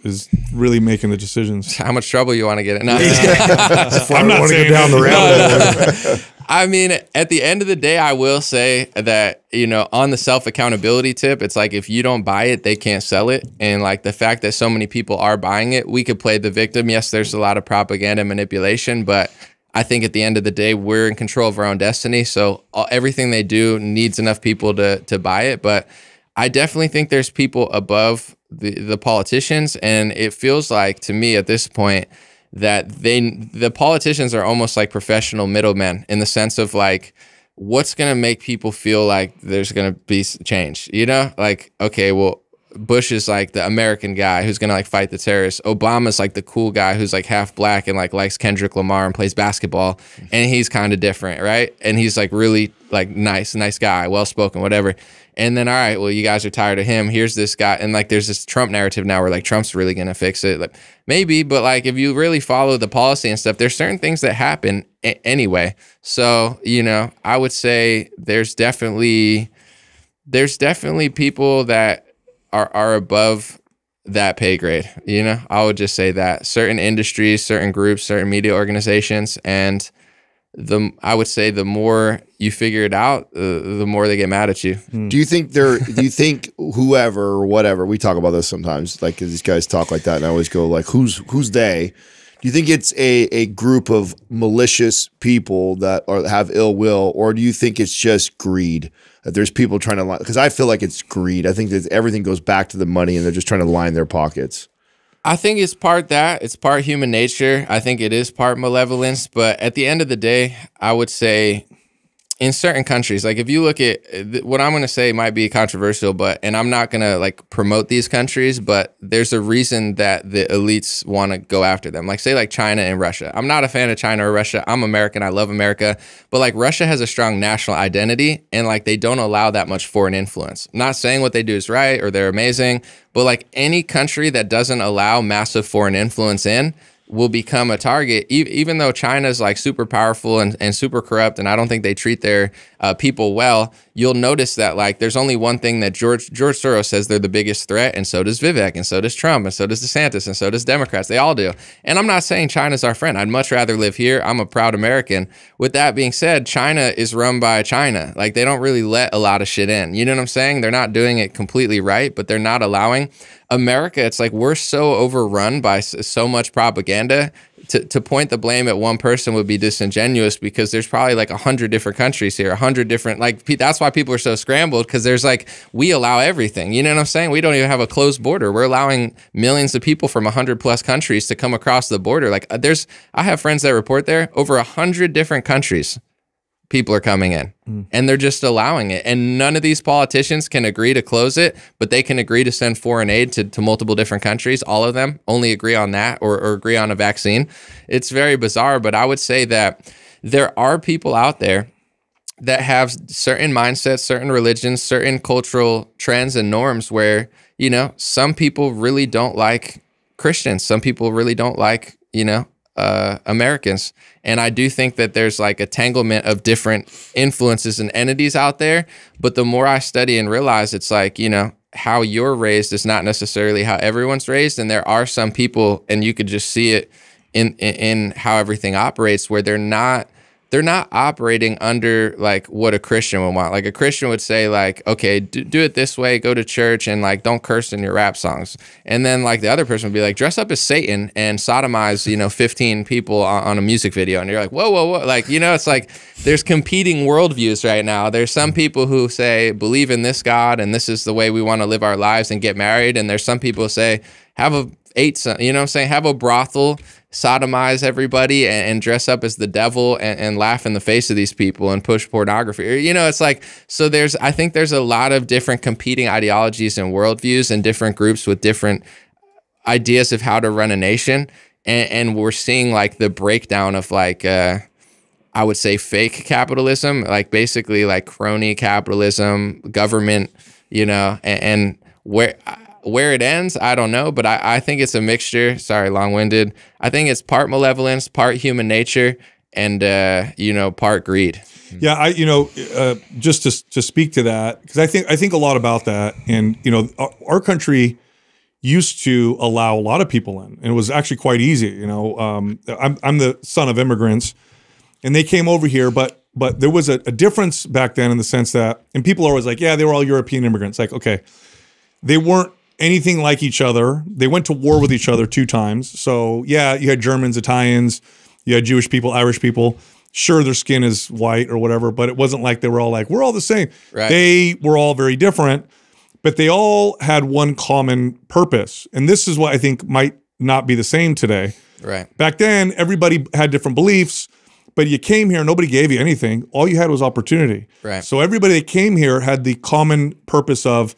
really making the decisions? How much trouble you want to get in? No, I'm not saying go down the rabbit hole. I mean, at the end of the day, I will say that, you know, on the self-accountability tip, it's like if you don't buy it, they can't sell it. And like the fact that so many people are buying it, we could play the victim. Yes, there's a lot of propaganda and manipulation, but I think at the end of the day, we're in control of our own destiny. So everything they do needs enough people to buy it. But I definitely think there's people above the politicians. And it feels like to me at this point that the politicians are almost like professional middlemen, in the sense of like, what's going to make people feel like there's going to be change? You know, like, okay, well, Bush is like the American guy who's gonna like fight the terrorists. Obama's like the cool guy who's like half black and like likes Kendrick Lamar and plays basketball, and he's kind of different, right? And he's like really like nice guy, well spoken, whatever. And then, all right, well, you guys are tired of him. Here's this guy, and like there's this Trump narrative now where like Trump's really gonna fix it. Like maybe, but like if you really follow the policy and stuff, there's certain things that happen anyway. So you know, I would say there's definitely people that are above that pay grade, you know? I would just say that certain industries, certain groups, certain media organizations, and I would say the more you figure it out, the more they get mad at you. Do you think whoever or whatever, we talk about this sometimes, like these guys talk like that and I always go like, who's they? Do you think it's a group of malicious people that have ill will, or do you think it's just greed? That there's people trying to line, because I feel like it's greed. I think that everything goes back to the money and they're just trying to line their pockets. I think it's part that, it's part human nature. I think it is part malevolence. But at the end of the day, I would say in certain countries, like if you look at what I'm going to say might be controversial, and I'm not going to like promote these countries, but there's a reason that the elites want to go after them. Like say like China and Russia. I'm not a fan of China or Russia. I'm American. I love America. But like Russia has a strong national identity, and like they don't allow that much foreign influence. I'm not saying what they do is right or they're amazing, but like any country that doesn't allow massive foreign influence in, will become a target, even though China's like super powerful and super corrupt, and I don't think they treat their people well. You'll notice that like there's only one thing that George Soros says they're the biggest threat, and so does Vivek, and so does Trump, and so does DeSantis, and so does Democrats. They all do. And I'm not saying China's our friend. I'd much rather live here. I'm a proud American. With that being said, China is run by China. Like they don't really let a lot of shit in. You know what I'm saying? They're not doing it completely right, but they're not allowing America. It's like we're so overrun by so much propaganda. To point the blame at one person would be disingenuous, because there's probably like 100 different countries here, 100 different, like that's why people are so scrambled, because there's like, we allow everything. You know what I'm saying? We don't even have a closed border. We're allowing millions of people from 100 plus countries to come across the border. Like I have friends that report there, over 100 different countries people are coming in, and they're just allowing it. And none of these politicians can agree to close it, but they can agree to send foreign aid to multiple different countries. All of them only agree on that or agree on a vaccine. It's very bizarre, but I would say that there are people out there that have certain mindsets, certain religions, certain cultural trends and norms where, you know, some people really don't like Christians. Some people really don't like, you know, Americans. And I do think that there's like a tanglement of different influences and entities out there. But the more I study and realize, it's like, you know, how you're raised is not necessarily how everyone's raised. And there are some people, and you could just see it in how everything operates, where they're not operating under like what a Christian would want. Like a Christian would say like, okay, do it this way, go to church and like, don't curse in your rap songs. And then like the other person would be like, dress up as Satan and sodomize, you know, 15 people on a music video. And you're like, whoa, whoa, whoa. Like, you know, it's like there's competing worldviews right now. There's some people who say, believe in this God and this is the way we want to live our lives and get married. And there's some people who say, have a, you know what I'm saying? Have a brothel, sodomize everybody and dress up as the devil and laugh in the face of these people and push pornography. You know, it's like, so there's, I think there's a lot of different competing ideologies and worldviews and different groups with different ideas of how to run a nation. And we're seeing like the breakdown of like, I would say fake capitalism, like basically like crony capitalism, government, you know, and where it ends, I don't know, but I think it's a mixture. Sorry, long-winded. I think it's part malevolence, part human nature, and, you know, part greed. Yeah, just to speak to that, because I think a lot about that. And, you know, our country used to allow a lot of people in, and it was actually quite easy. You know, I'm the son of immigrants, and they came over here, but there was a difference back then in the sense that, and people are always like, yeah, they were all European immigrants. Like, okay, they weren't anything like each other. They went to war with each other 2 times. So yeah, you had Germans, Italians, you had Jewish people, Irish people. Sure, their skin is white or whatever, but it wasn't like they were all like, we're all the same. Right. They were all very different, but they all had one common purpose. And this is what I think might not be the same today. Right. Back then, everybody had different beliefs, but you came here, nobody gave you anything. All you had was opportunity. Right. So everybody that came here had the common purpose of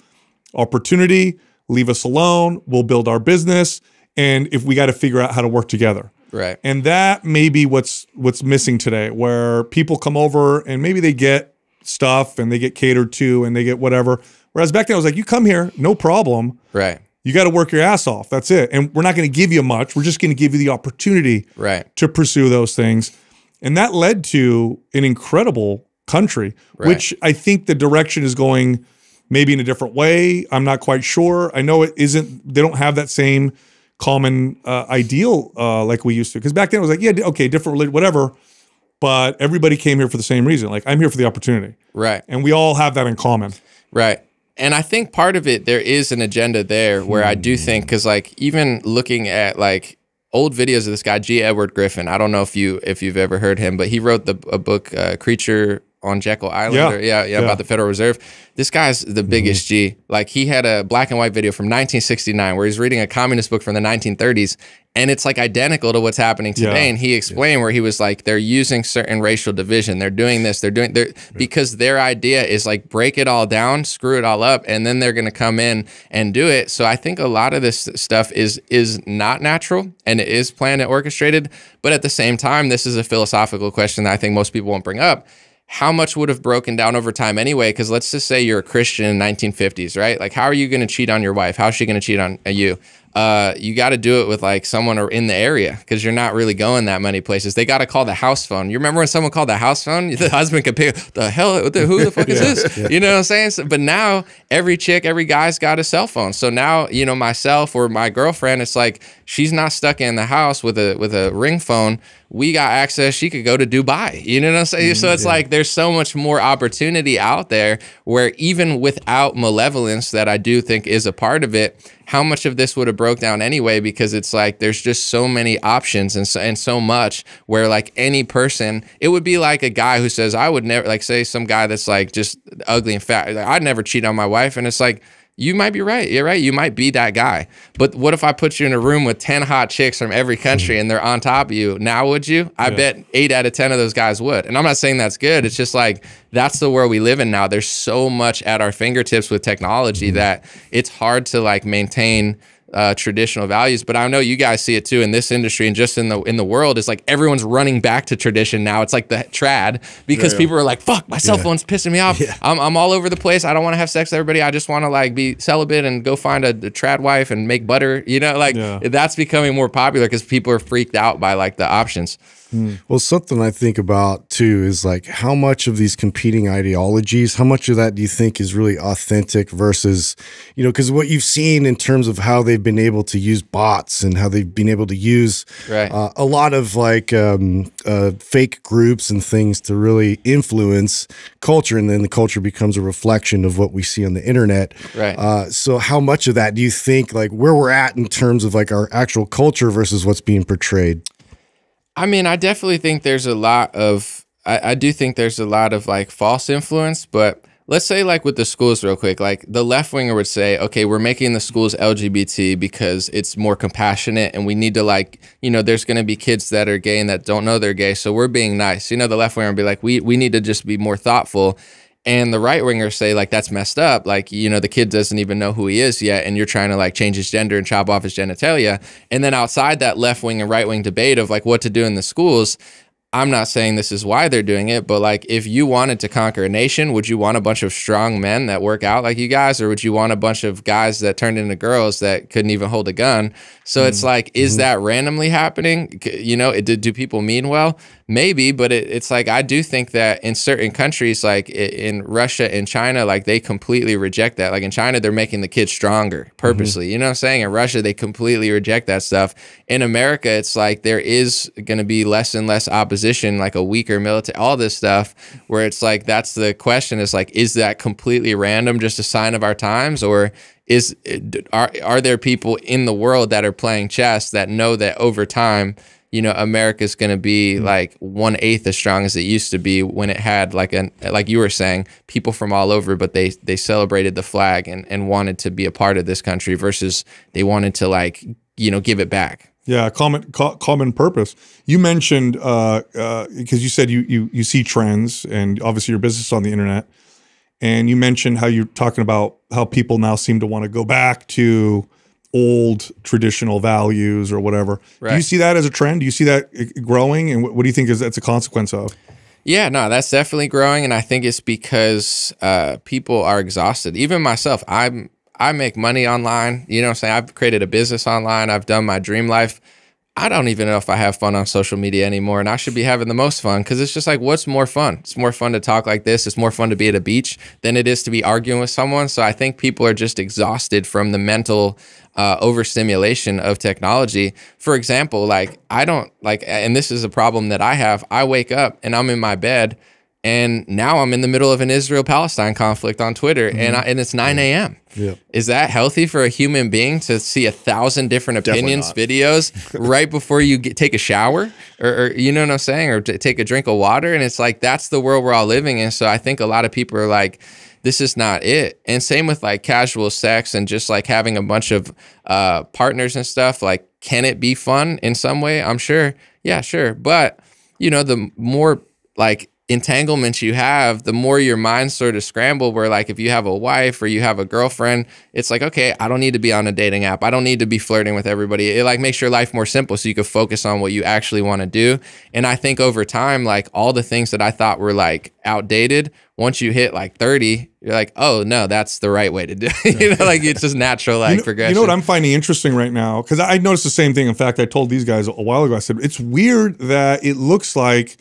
opportunity, leave us alone, we'll build our business, and if we got to figure out how to work together. Right. And that may be what's missing today, where people come over and maybe they get stuff and they get catered to and they get whatever. Whereas back then I was like, you come here, no problem. Right. You got to work your ass off. That's it. And we're not going to give you much. We're just going to give you the opportunity to pursue those things. And that led to an incredible country, which I think the direction is going maybe in a different way. I'm not quite sure. I know it isn't, they don't have that same common ideal like we used to. Because back then it was like, yeah, okay, different religion, whatever. But everybody came here for the same reason. Like, I'm here for the opportunity. Right. And we all have that in common. Right. And I think part of it, there is an agenda there where I do think, because like even looking at like old videos of this guy, G. Edward Griffin, I don't know if you've ever heard him, but he wrote a book, Creature on Jekyll Island, yeah, about the Federal Reserve. This guy's the biggest G. Like, he had a black and white video from 1969 where he's reading a communist book from the 1930s, and it's like identical to what's happening today. Yeah. And he explained where he was like, they're using certain racial division. They're doing this, because their idea is like, break it all down, screw it all up, and then they're going to come in and do it. So I think a lot of this stuff is not natural, and it is planned and orchestrated. But at the same time, this is a philosophical question that I think most people won't bring up. How much would have broken down over time anyway? Because let's just say you're a Christian in 1950s, right? Like, how are you going to cheat on your wife? How's she going to cheat on you? you got to do it with like someone in the area because you're not really going that many places. They got to call the house phone. You remember when someone called the house phone? The husband could pick the hell, who the fuck is this? Yeah. You know what I'm saying? So, but now every chick, every guy's got a cell phone. So now, you know, myself or my girlfriend, it's like she's not stuck in the house with a ring phone. We got access. She could go to Dubai. You know what I'm saying? So it's like there's so much more opportunity out there where even without malevolence that I do think is a part of it, how much of this would have broke down anyway? Because it's like there's just so many options and so much where like any person, it would be like a guy who says, I would never, like say some guy that's like just ugly and fat. Like, I'd never cheat on my wife. And it's like, you might be right. You're right. You might be that guy. But what if I put you in a room with 10 hot chicks from every country and they're on top of you? Now, would you? I bet 8 out of 10 of those guys would. And I'm not saying that's good. It's just like that's the world we live in now. There's so much at our fingertips with technology that it's hard to like maintain traditional values. But I know you guys see it too in this industry and just in the world. It's like everyone's running back to tradition now. It's like the trad because people are like, fuck, my cell phone's pissing me off. Yeah. I'm all over the place. I don't want to have sex with everybody. I just want to like be celibate and go find a trad wife and make butter. You know, like that's becoming more popular because people are freaked out by like the options. Well, something I think about too is like how much of these competing ideologies, how much of that do you think is really authentic versus, you know, because what you've seen in terms of how they've been able to use bots and how they've been able to use a lot of like fake groups and things to really influence culture. And then the culture becomes a reflection of what we see on the internet. Right. So how much of that do you think like where we're at in terms of like our actual culture versus what's being portrayed? I mean, I definitely think there's a lot of, I do think there's a lot of like false influence, but let's say like with the schools real quick, like the left winger would say, okay, we're making the schools LGBT because it's more compassionate and we need to like, you know, there's going to be kids that are gay and that don't know they're gay. So we're being nice. You know, the left winger would be like, we need to just be more thoughtful. And the right wingers say like, that's messed up. Like, you know, the kid doesn't even know who he is yet. And you're trying to like change his gender and chop off his genitalia. And then outside that left wing and right wing debate of like what to do in the schools, I'm not saying this is why they're doing it, but like if you wanted to conquer a nation, would you want a bunch of strong men that work out like you guys? Or would you want a bunch of guys that turned into girls that couldn't even hold a gun? So it's like, is that randomly happening? You know, do people mean well? Maybe, but it's like, I do think that in certain countries, like in Russia and China, like they completely reject that. Like in China, they're making the kids stronger purposely. You know what I'm saying? In Russia, they completely reject that stuff. In America, it's like there is going to be less and less opposition, like a weaker military, all this stuff where it's like, that's the question is like, is that completely random, just a sign of our times? Or are there people in the world that are playing chess that know that over time, you know, America's going to be like 1/8 as strong as it used to be when it had like, like you were saying, people from all over, but they celebrated the flag and wanted to be a part of this country versus they wanted to like, you know, give it back. Yeah, common purpose. You mentioned, because you said you see trends and obviously your business on the internet, and you mentioned how you're talking about how people now seem to want to go back to old traditional values or whatever. Right. Do you see that as a trend? Do you see that growing? And what do you think that's a consequence of? Yeah, no, that's definitely growing. And I think it's because people are exhausted. Even myself, I make money online. You know what I'm saying? I've created a business online. I've done my dream life. I don't even know if I have fun on social media anymore, and I should be having the most fun because it's just like, what's more fun? It's more fun to talk like this. It's more fun to be at a beach than it is to be arguing with someone. So I think people are just exhausted from the mental overstimulation of technology. For example, like I don't like, and this is a problem that I have. I wake up and I'm in my bed, and now I'm in the middle of an Israel-Palestine conflict on Twitter, and it's 9 a.m. Yeah. Is that healthy for a human being to see 1,000 different opinions, videos right before you take a shower or, you know what I'm saying, or take a drink of water? And it's like, that's the world we're all living in. So I think a lot of people are like, this is not it. And same with like casual sex and just like having a bunch of partners and stuff. Like, can it be fun in some way? I'm sure. Yeah, sure. But, you know, the more like entanglements you have, the more your mind sort of scramble, where like if you have a wife or you have a girlfriend, it's like, okay, I don't need to be on a dating app. I don't need to be flirting with everybody. It like makes your life more simple so you can focus on what you actually want to do. And I think over time, like all the things that I thought were like outdated, once you hit like 30, you're like, oh no, that's the right way to do it. You know, like it's just natural, like progression. You know what I'm finding interesting right now? Cause I noticed the same thing. In fact, I told these guys a while ago, I said, it's weird that it looks like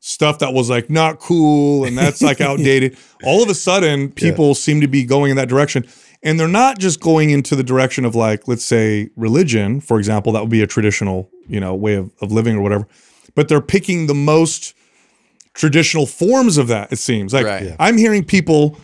stuff that was like not cool and that's like outdated. All of a sudden, people seem to be going in that direction. And they're not just going into the direction of like, let's say religion, for example, that would be a traditional, you know, way of living or whatever, but they're picking the most traditional forms of that, it seems. Like I'm hearing people,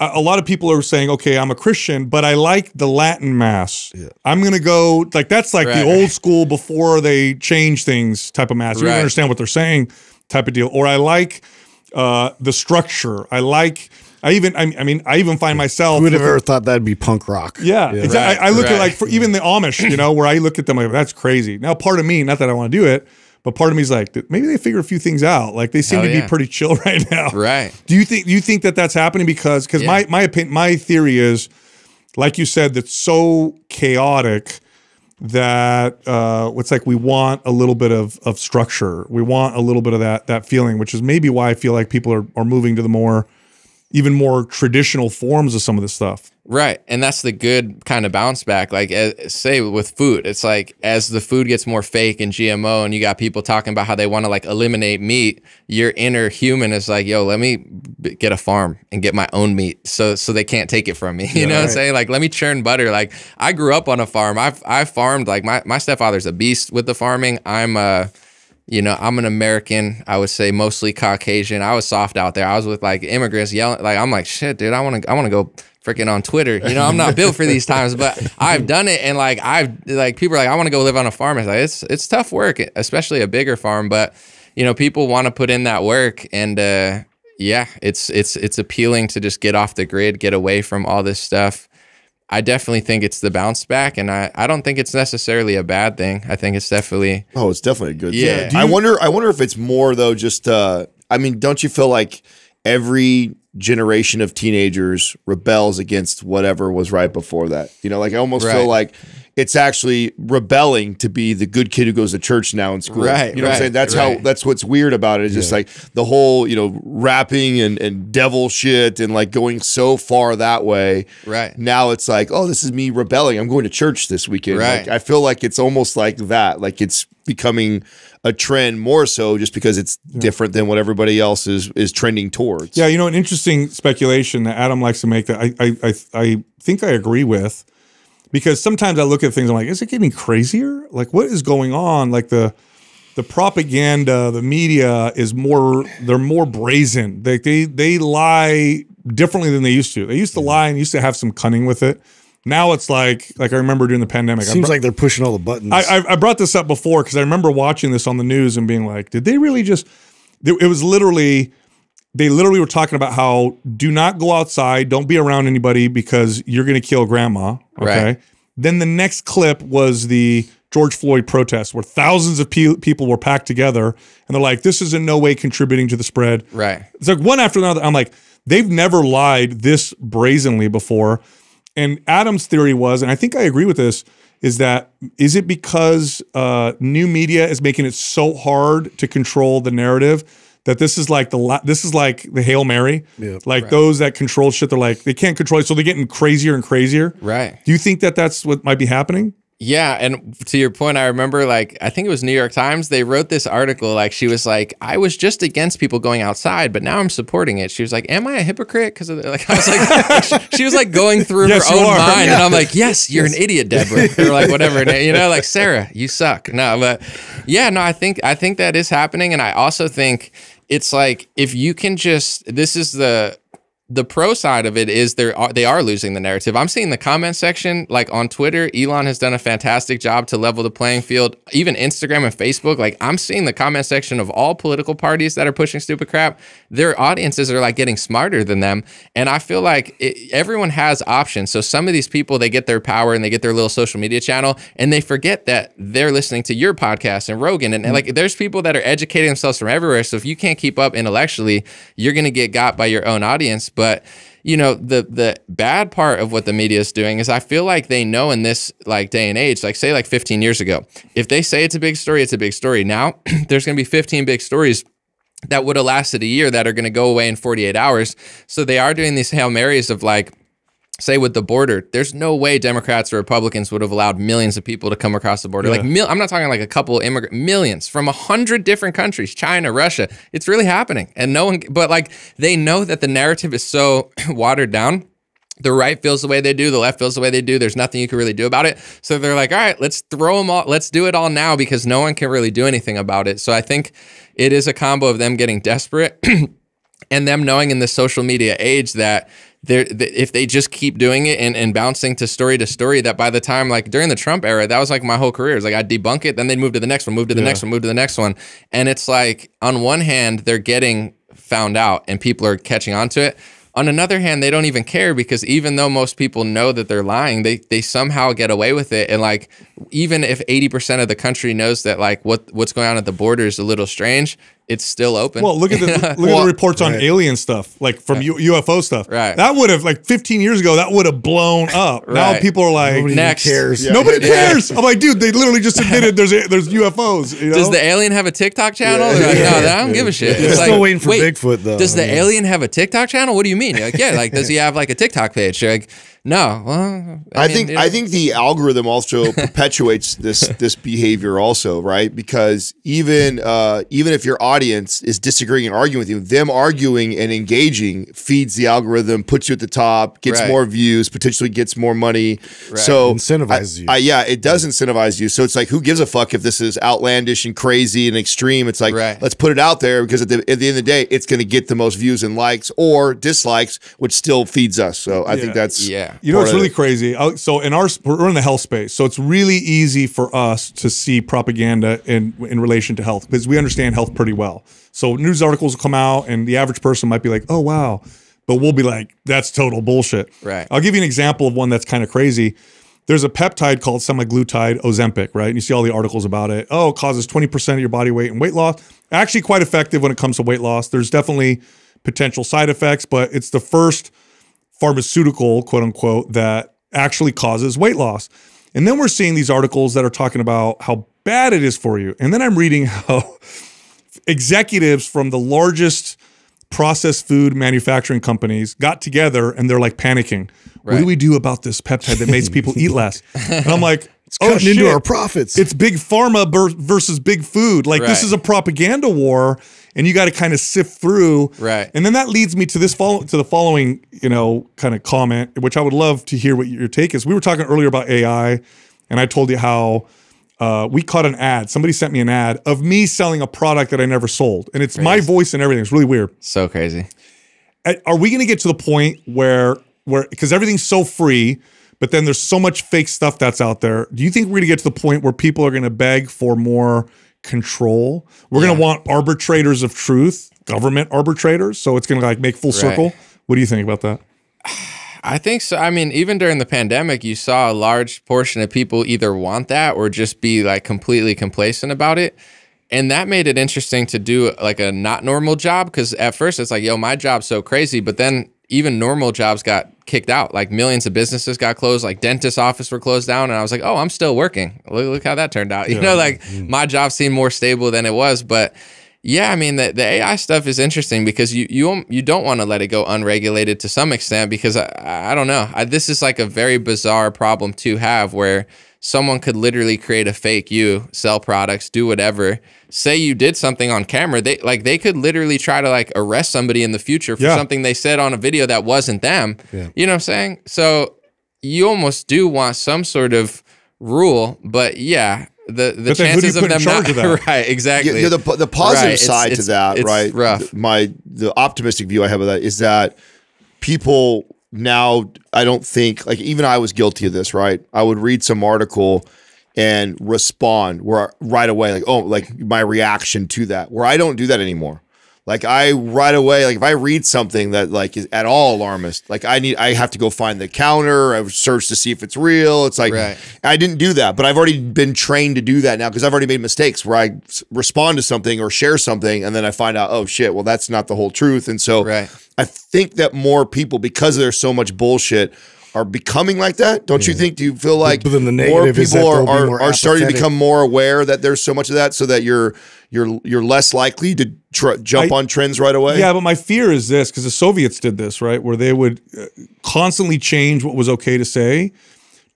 a lot of people are saying, okay, I'm a Christian, but I like the Latin mass. I'm going to go, like that's like the old school before they change things type of mass. You don't understand what they're saying type of deal. Or I like the structure. I like, I even find myself. Who would have ever thought that'd be punk rock? Exactly. I look at like, for even the Amish, you know, where I look at them like, that's crazy. Now, part of me, not that I want to do it, but part of me is like, maybe they figure a few things out. Like they seem to be pretty chill right now. Do you think that that's happening? Because my opinion, my theory is, like you said, that's so chaotic that it's like we want a little bit of structure. We want a little bit of that feeling, which is maybe why I feel like people are moving to the even more traditional forms of some of this stuff. Right, and that's the good kind of bounce back. Like say with food, it's like as the food gets more fake and GMO and you got people talking about how they want to like eliminate meat, your inner human is like, yo, let me get a farm and get my own meat so they can't take it from me. You know what I'm saying? Like, let me churn butter. Like I grew up on a farm. I farmed, like my stepfather's a beast with the farming. You know, I'm an American, I would say mostly Caucasian. I was soft out there. I was with like immigrants yelling, like, I'm like, shit, dude, I want to go freaking on Twitter. You know, I'm not built for these times, but I've done it. And like, people are like, I want to go live on a farm. It's like, it's tough work, especially a bigger farm, but you know, people want to put in that work. And, yeah, it's appealing to just get off the grid, get away from all this stuff. I definitely think it's the bounce back, and I don't think it's necessarily a bad thing. I think it's definitely a good thing. I wonder if it's more though just I mean, don't you feel like every generation of teenagers rebels against whatever was right before that? You know, like I almost feel like it's actually rebelling to be the good kid who goes to church now in school. You know what I'm saying? That's how, that's what's weird about it. It's just like the whole, you know, rapping and devil shit and like going so far that way. Right. Now it's like, oh, this is me rebelling. I'm going to church this weekend. Like, I feel like it's almost like that. Like it's becoming a trend more so just because it's different than what everybody else is trending towards. Yeah. You know, an interesting speculation that Adam likes to make that I think I agree with. Because sometimes I look at things, I'm like, is it getting crazier? Like, what is going on? Like the propaganda, the media is more, they're more brazen. They lie differently than they used to. They used to lie and used to have some cunning with it. Now it's like I remember during the pandemic. Seems like they're pushing all the buttons. I brought this up before because I remember watching this on the news and being like, did they really just, it was literally, they literally were talking about how do not go outside, don't be around anybody because you're going to kill grandma. Okay. Right. Then the next clip was the George Floyd protest where thousands of people were packed together and they're like, this is in no way contributing to the spread. Right. It's like one after another. I'm like, they've never lied this brazenly before. And Adam's theory was, and I think I agree with this, is that, is it because new media is making it so hard to control the narrative that this is like the Hail Mary, those that control shit. They're like, they can't control it, so they're getting crazier and crazier. Right. Do you think that that's what might be happening? Yeah, and to your point, I remember, like, I think it was New York Times, they wrote this article, like, she was like, I was just against people going outside, but now I'm supporting it. She was like, am I a hypocrite? Because like, I was like, she was like going through her own mind, and I'm like, yes, you're an idiot, Deborah, or like whatever, you know, like, Sarah, you suck. No, but yeah, no, I think that is happening, and I also think it's like, if you can just, this is the the pro side of it is they are losing the narrative. I'm seeing the comment section, like on Twitter, Elon has done a fantastic job to level the playing field. Even Instagram and Facebook, like I'm seeing the comment section of all political parties that are pushing stupid crap. Their audiences are like getting smarter than them. And I feel like everyone has options. So some of these people, they get their power and they get their little social media channel and they forget that they're listening to your podcast and Rogan. And like there's people that are educating themselves from everywhere. So if you can't keep up intellectually, you're going to get got by your own audience. But, you know, the bad part of what the media is doing is I feel like they know in this like day and age, like say like 15 years ago, if they say it's a big story, it's a big story. Now there's going to be 15 big stories that would have lasted a year that are going to go away in 48 hours. So they are doing these Hail Marys of like, say with the border, there's no way Democrats or Republicans would have allowed millions of people to come across the border. Yeah. Like I'm not talking like a couple immigrant, millions from 100 different countries, China, Russia. It's really happening. And no one, but like they know that the narrative is so watered down. The right feels the way they do. The left feels the way they do. There's nothing you can really do about it. So they're like, all right, let's throw them all. Let's do it all now because no one can really do anything about it. So I think it is a combo of them getting desperate and them knowing in the social media age that if they just keep doing it and bouncing to story, that by the time, like during the Trump era, that was like my whole career. It's like I'd debunk it, then they'd move to the next one, move to the next one, move to the next one. And it's like, on one hand, they're getting found out and people are catching on to it. On another hand, they don't even care because even though most people know that they're lying, they somehow get away with it. And like, even if 80% of the country knows that like what's going on at the border is a little strange, it's still open. Well, look at the, look at the reports on alien stuff, like from UFO stuff. Right. That would have, like 15 years ago, that would have blown up. Right. Now people are like, nobody cares. Yeah. Nobody cares. I'm like, dude, they literally just admitted there's UFOs. You know? Does the alien have a TikTok channel? Yeah. They're like, no, I don't give a shit. It's like, still waiting for Bigfoot though. Does the alien have a TikTok channel? What do you mean? You're like, yeah, like does he have like a TikTok page? You're like, no. Well, I think the algorithm also perpetuates this behavior also, right? Because even if your audience is disagreeing and arguing with you, them arguing and engaging feeds the algorithm, puts you at the top, gets more views, potentially gets more money. Right. So incentivizes you. Yeah, it does incentivize you. So it's like, who gives a fuck if this is outlandish and crazy and extreme? It's like, let's put it out there because at the end of the day, it's going to get the most views and likes or dislikes, which still feeds us. So I think that's you know, it's really crazy. So we're in the health space. So it's really easy for us to see propaganda in relation to health because we understand health pretty well. So news articles will come out and the average person might be like, oh, wow. But we'll be like, that's total bullshit. Right. I'll give you an example of one that's kind of crazy. There's a peptide called semaglutide Ozempic, right? And you see all the articles about it. Oh, it causes 20% of your body weight and weight loss. Actually quite effective when it comes to weight loss. There's definitely potential side effects, but it's the first pharmaceutical, quote unquote, that actually causes weight loss. And then we're seeing these articles that are talking about how bad it is for you. And then I'm reading how executives from the largest processed food manufacturing companies got together and they're like panicking. Right. What do we do about this peptide that makes people eat less? And I'm like, it's cutting into our profits. It's big pharma versus big food. Like this is a propaganda war and you got to kind of sift through. Right. And then that leads me to the following, you know, kind of comment, which I would love to hear what your take is. We were talking earlier about AI and I told you how we caught an ad. Somebody sent me an ad of me selling a product that I never sold. And it's my voice and everything. It's really weird. So crazy. Are we going to get to the point where because everything's so free, but then there's so much fake stuff that's out there. Do you think we're going to get to the point where people are going to beg for more control? We're going to want arbitrators of truth, government arbitrators. So it's going to like make full circle. What do you think about that? I think so. I mean, even during the pandemic, you saw a large portion of people either want that or just be like completely complacent about it. And that made it interesting to do like a not normal job. Cause at first it's like, yo, my job's so crazy. But then even normal jobs got kicked out. Like millions of businesses got closed, like dentist office were closed down. And I was like, oh, I'm still working. Look how that turned out. You know, like my job seemed more stable than it was. But yeah, I mean, the AI stuff is interesting because you don't want to let it go unregulated to some extent because I don't know. This is like a very bizarre problem to have where someone could literally create a fake you, sell products, do whatever. Say you did something on camera, they could literally try to like arrest somebody in the future for something they said on a video that wasn't them. Yeah. You know what I'm saying? So you almost do want some sort of rule, but the chances of them not exactly. Yeah, the positive side to that, right? Rough. The optimistic view I have of that is that people now, I don't think, like, even I was guilty of this, right? I would read some article and respond where right away, like, oh, like my reaction to that, where I don't do that anymore. Like I right away, like if I read something that like is at all alarmist, like I have to go find the counter. I search to see if it's real. It's like, right. I didn't do that, but I've already been trained to do that now because I've already made mistakes where I respond to something or share something. And then I find out, oh shit, well, that's not the whole truth. And so right. I think that more people, because there's so much bullshit, are becoming like that. Don't you think? Do you feel like more people are starting to become more aware that there's so much of that, so that you're less likely to jump on trends right away? Yeah, but my fear is this, because the Soviets did this, right, where they would constantly change what was okay to say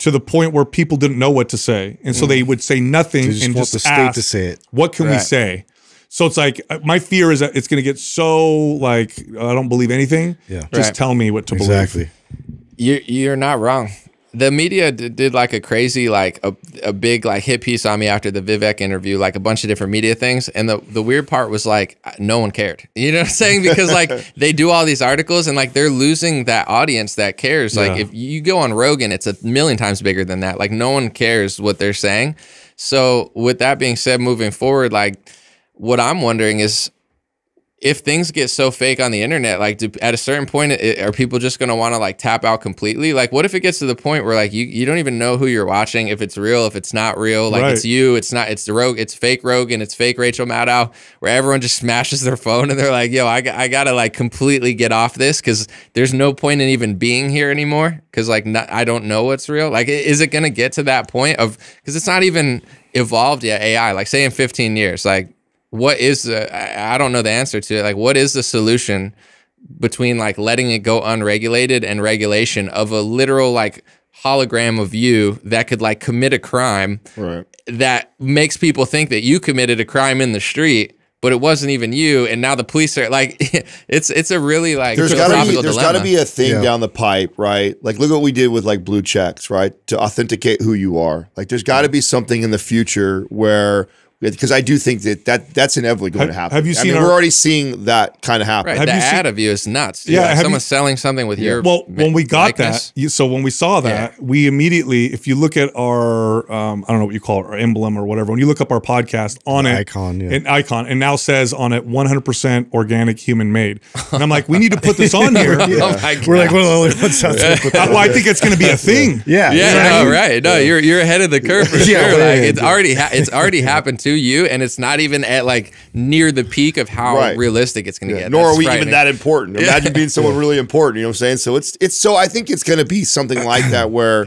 to the point where people didn't know what to say, and so they would say nothing and just the state to say it. What can we say? So it's like, my fear is that it's going to get so like, I don't believe anything. Yeah, just tell me what to believe. Exactly. You're not wrong. The media did like a crazy, like a big like hit piece on me after the Vivek interview, like a bunch of different media things. And the weird part was like, no one cared. You know what I'm saying? Because like they do all these articles and like they're losing that audience that cares. Like if you go on Rogan, it's 1,000,000 times bigger than that. Like no one cares what they're saying. So with that being said, moving forward, like what I'm wondering is, if things get so fake on the internet, like at a certain point, are people just going to want to like tap out completely? Like what if it gets to the point where like you don't even know who you're watching, if it's real, if it's not real, like it's you, it's not, it's the it's fake Rogan, it's fake Rachel Maddow, where everyone just smashes their phone and they're like, yo, I got to like completely get off this because there's no point in even being here anymore because like I don't know what's real. Like is it going to get to that point of, because it's not even evolved yet, AI, like say in 15 years, like what is the, I don't know the answer to it. Like, what is the solution between like letting it go unregulated and regulation of a literal like hologram of you that could like commit a crime that makes people think that you committed a crime in the street, but it wasn't even you. And now the police are like, it's a really like, there's gotta be a thing down the pipe, right? Like look what we did with like blue checks, right? To authenticate who you are. Like there's gotta be something in the future where, because I do think that, that's inevitably going to happen. Have you seen? I mean, we're already seeing that kind of happen. Right, the ad of you is nuts. Dude. Yeah, like someone's selling something with your when we got likeness. That, so when we saw that, we immediately, if you look at our, I don't know what you call it, our emblem or whatever, when you look up our podcast on it, an icon, and now says on it 100% organic, human made. And I'm like, we need to put this on here. We're like one of the only ones. Well, I think it's going to be a thing. No, you're ahead of the curve for sure. Like, it's already happened too. You and it's not even at like near the peak of how realistic it's going to get. Nor are we even that important. Imagine being someone really important, you know what I'm saying? So so I think it's going to be something like that where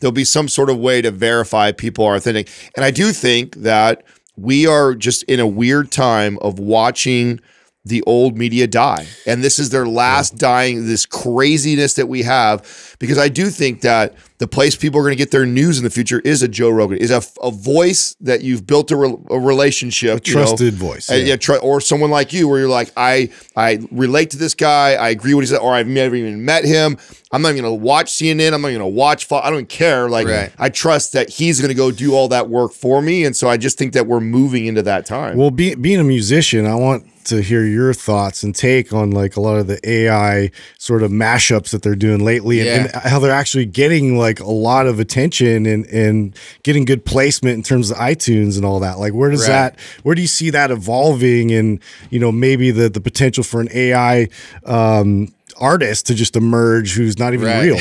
there'll be some sort of way to verify people are authentic. And I do think that we are just in a weird time of watching the old media die. And this is their last dying, this craziness that we have, because I do think that the place people are going to get their news in the future is a Joe Rogan, is a voice that you've built a relationship, a trusted voice, or someone like you, where you're like, I relate to this guy, I agree with what he said, or I've never even met him. I'm not going to watch CNN. I'm not going to watch Fox. I don't care. Like I trust that he's going to go do all that work for me, and so I just think that we're moving into that time. Well, being a musician, I want to hear your thoughts and take on like a lot of the AI sort of mashups that they're doing lately and how they're actually getting like a lot of attention and getting good placement in terms of iTunes and all that. Like where does that, where do you see that evolving, and you know, maybe the potential for an AI artist to just emerge who's not even real?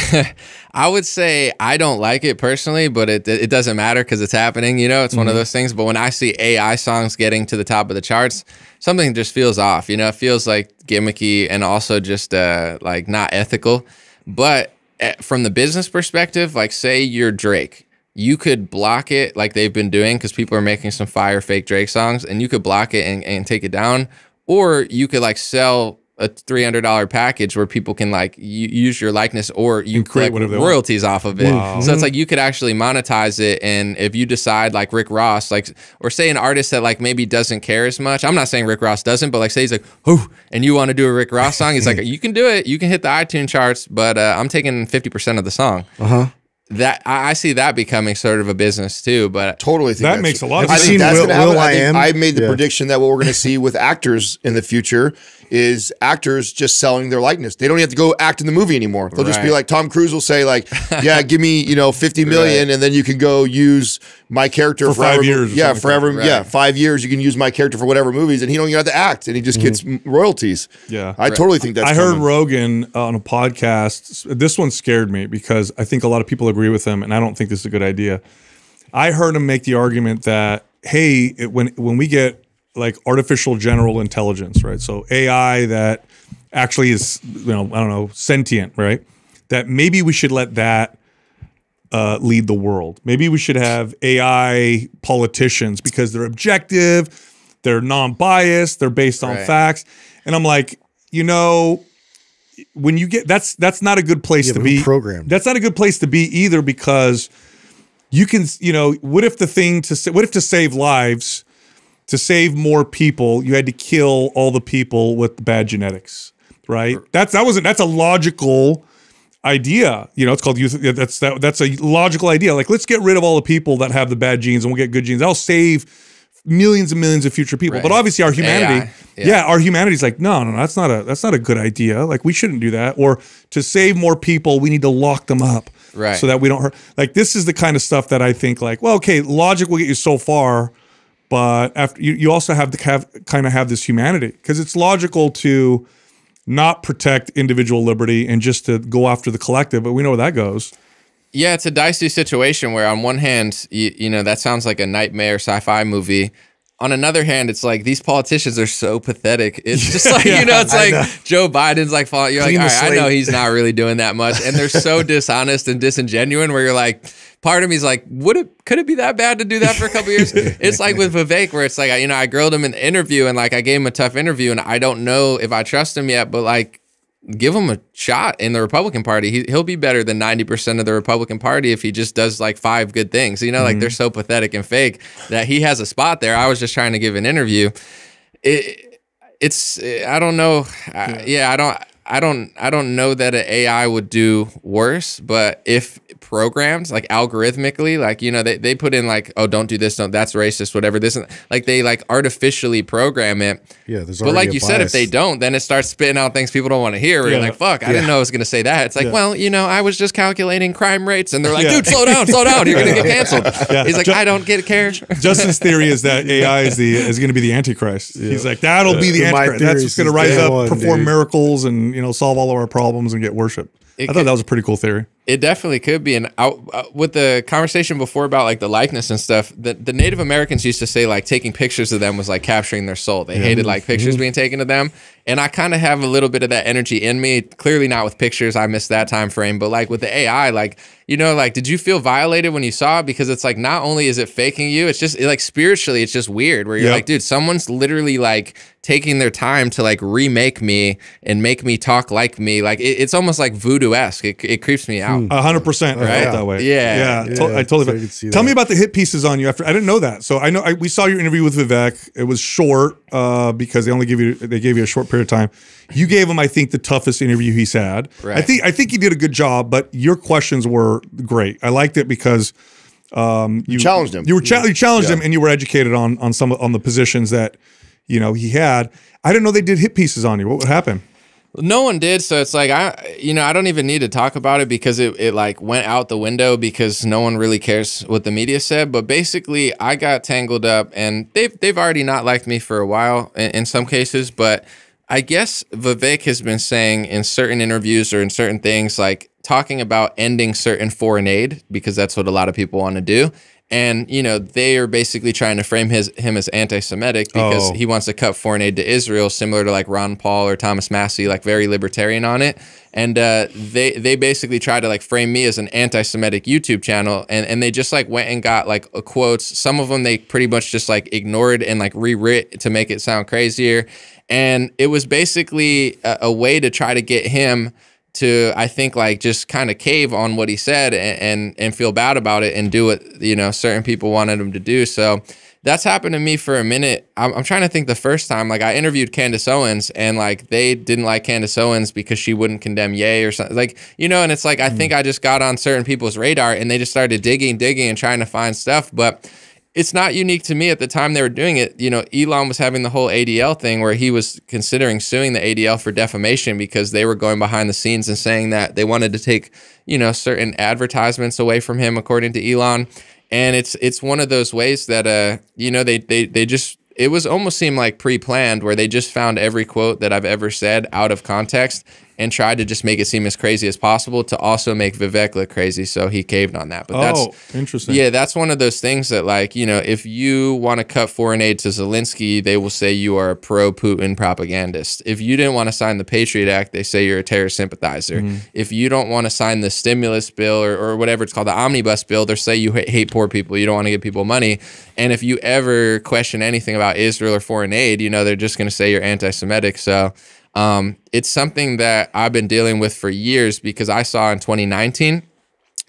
I would say I don't like it personally, but it doesn't matter because it's happening, you know, it's one of those things. But when I see AI songs getting to the top of the charts, something just feels off, you know, it feels like gimmicky and also just like not ethical. But from the business perspective, like say you're Drake, you could block it like they've been doing because people are making some fire fake Drake songs, and you could block it and take it down, or you could like sell a $300 package where people can like use your likeness, or you create royalties off of it. Wow. So it's like you could actually monetize it. And if you decide like Rick Ross, like, or say an artist that like maybe doesn't care as much, I'm not saying Rick Ross doesn't, but like say he's like, oh, and you want to do a Rick Ross song, he's like, you can do it, you can hit the iTunes charts, but I'm taking 50% of the song. that I see that becoming sort of a business too, but totally think that makes a lot of sense. I think that's going to happen. I made the prediction that what we're going to see with actors in the future is actors just selling their likeness. They don't have to go act in the movie anymore. They'll just be like, Tom Cruise will say like, yeah, give me, you know, 50 million. And then you can go use my character for forever, 5 years. Yeah. Forever. Right. Yeah. 5 years. You can use my character for whatever movies and he don't even have to act and he just gets royalties. Yeah. I totally think that's I heard Rogan on a podcast. This one scared me because I think a lot of people agree with him and I don't think this is a good idea. I heard him make the argument that, hey, when we get like artificial general intelligence, right? So AI that actually is, you know, I don't know, sentient, right? That maybe we should let that lead the world. Maybe we should have AI politicians because they're objective, they're non-biased, they're based on facts. And I'm like, you know, when you get, that's not a good place to be programmed. That's not a good place to be either, because you can, you know, what if the thing to, what if to save lives, to save more people, you had to kill all the people with bad genetics, right? That's a logical idea. You know, it's called youth. That's a logical idea. Like, let's get rid of all the people that have the bad genes and we'll get good genes. That'll save millions and millions of future people. Right. But obviously our humanity, our humanity's like, no, no, no, that's not a good idea. Like, we shouldn't do that. Or to save more people, we need to lock them up. Right. So that we don't hurt. Like, this is the kind of stuff that I think like, well, okay, logic will get you so far, but after you also have to kind of have this humanity, because it's logical to not protect individual liberty and just to go after the collective, but we know where that goes. Yeah, it's a dicey situation where on one hand, you know, that sounds like a nightmare sci-fi movie. On another hand, it's like these politicians are so pathetic. It's just like, you know, it's like Joe Biden's like, you're like, all right, I know he's not really doing that much. And they're so dishonest and disingenuine where you're like, part of me's like, could it be that bad to do that for a couple years? It's like with Vivek, where it's like, you know, I grilled him in the interview and like I gave him a tough interview and I don't know if I trust him yet, but like give him a shot in the Republican Party. He'll be better than 90% of the Republican Party if he just does like 5 good things. You know, like they're so pathetic and fake that he has a spot there. I was just trying to give an interview. I don't know. I don't know that an AI would do worse, but if programmed like algorithmically, like, you know, they put in like, oh, don't do this, don't, that's racist, whatever this, and like they like artificially program it. Yeah, there's already, but like you said, if they don't, then it starts spitting out things people don't want to hear. You're like, fuck, I didn't know I was gonna say that. It's like, well, you know, I was just calculating crime rates, and they're like, dude, slow down, you're gonna get canceled. He's like, I don't get care. Justin's theory is that AI is gonna be the Antichrist. He's like, that'll be the Antichrist. That's just gonna rise up, perform miracles, and, you know, solve all of our problems and get worship. I thought that was a pretty cool theory. It definitely could be. And with the conversation before about like the likeness and stuff, the Native Americans used to say like taking pictures of them was like capturing their soul. They hated like pictures being taken of them. And I kind of have a little bit of that energy in me. Clearly not with pictures. I missed that time frame. But like with the AI, like, you know, like, did you feel violated when you saw it? Because it's like, not only is it faking you, it's just like spiritually, it's just weird where you're like, dude, someone's literally like taking their time to like remake me and make me talk like me. Like it's almost like voodoo-esque. It creeps me out. 100%. Right. Yeah. That way. Yeah. I totally. Tell me about the hit pieces on you after. I didn't know that. So I know we saw your interview with Vivek. It was short because they gave you a short period of time. You gave him, I think, the toughest interview he's had. Right. I think he did a good job, but your questions were great. I liked it because you challenged him. You challenged him, and you were educated on the positions that, you know, he had. I didn't know they did hit pieces on you. What would happen? No one did, so it's like, you know, I don't even need to talk about it because it like went out the window because no one really cares what the media said. But basically, I got tangled up, and they've already not liked me for a while in some cases. But I guess Vivek has been saying in certain interviews or in certain things, like talking about ending certain foreign aid, because that's what a lot of people want to do. And, you know, they are basically trying to frame him as anti-Semitic because he wants to cut foreign aid to Israel, similar to like Ron Paul or Thomas Massey, like very libertarian on it. And they basically tried to like frame me as an anti-Semitic YouTube channel. And they just like went and got like quotes. Some of them they pretty much just like ignored and like rewrit to make it sound crazier. And it was basically a way to try to get him to, I think, like just kind of cave on what he said and feel bad about it and do what, you know, certain people wanted him to do. So That's happened to me for a minute. I'm trying to think the first time, like I interviewed Candace Owens and like they didn't like Candace Owens because she wouldn't condemn Ye or something, like, you know, and it's like, I think I just got on certain people's radar and they just started digging and trying to find stuff. But it's not unique to me. At the time they were doing it, you know, Elon was having the whole ADL thing where he was considering suing the ADL for defamation because they were going behind the scenes and saying that they wanted to take, you know, certain advertisements away from him, according to Elon. And it's one of those ways that, you know, they just, it was almost seemed like pre-planned where they just found every quote that I've ever said out of context and tried to just make it seem as crazy as possible to also make Vivek look crazy. So he caved on that. But that's interesting. Yeah, that's one of those things that, like, you know, if you want to cut foreign aid to Zelensky, they will say you are a pro-Putin propagandist. If you didn't want to sign the Patriot Act, they say you're a terror sympathizer. If you don't want to sign the stimulus bill or whatever it's called, the omnibus bill, they say you hate poor people. You don't want to give people money. And if you ever question anything about Israel or foreign aid, you know, they're just going to say you're anti-Semitic. So it's something that I've been dealing with for years because I saw in 2019,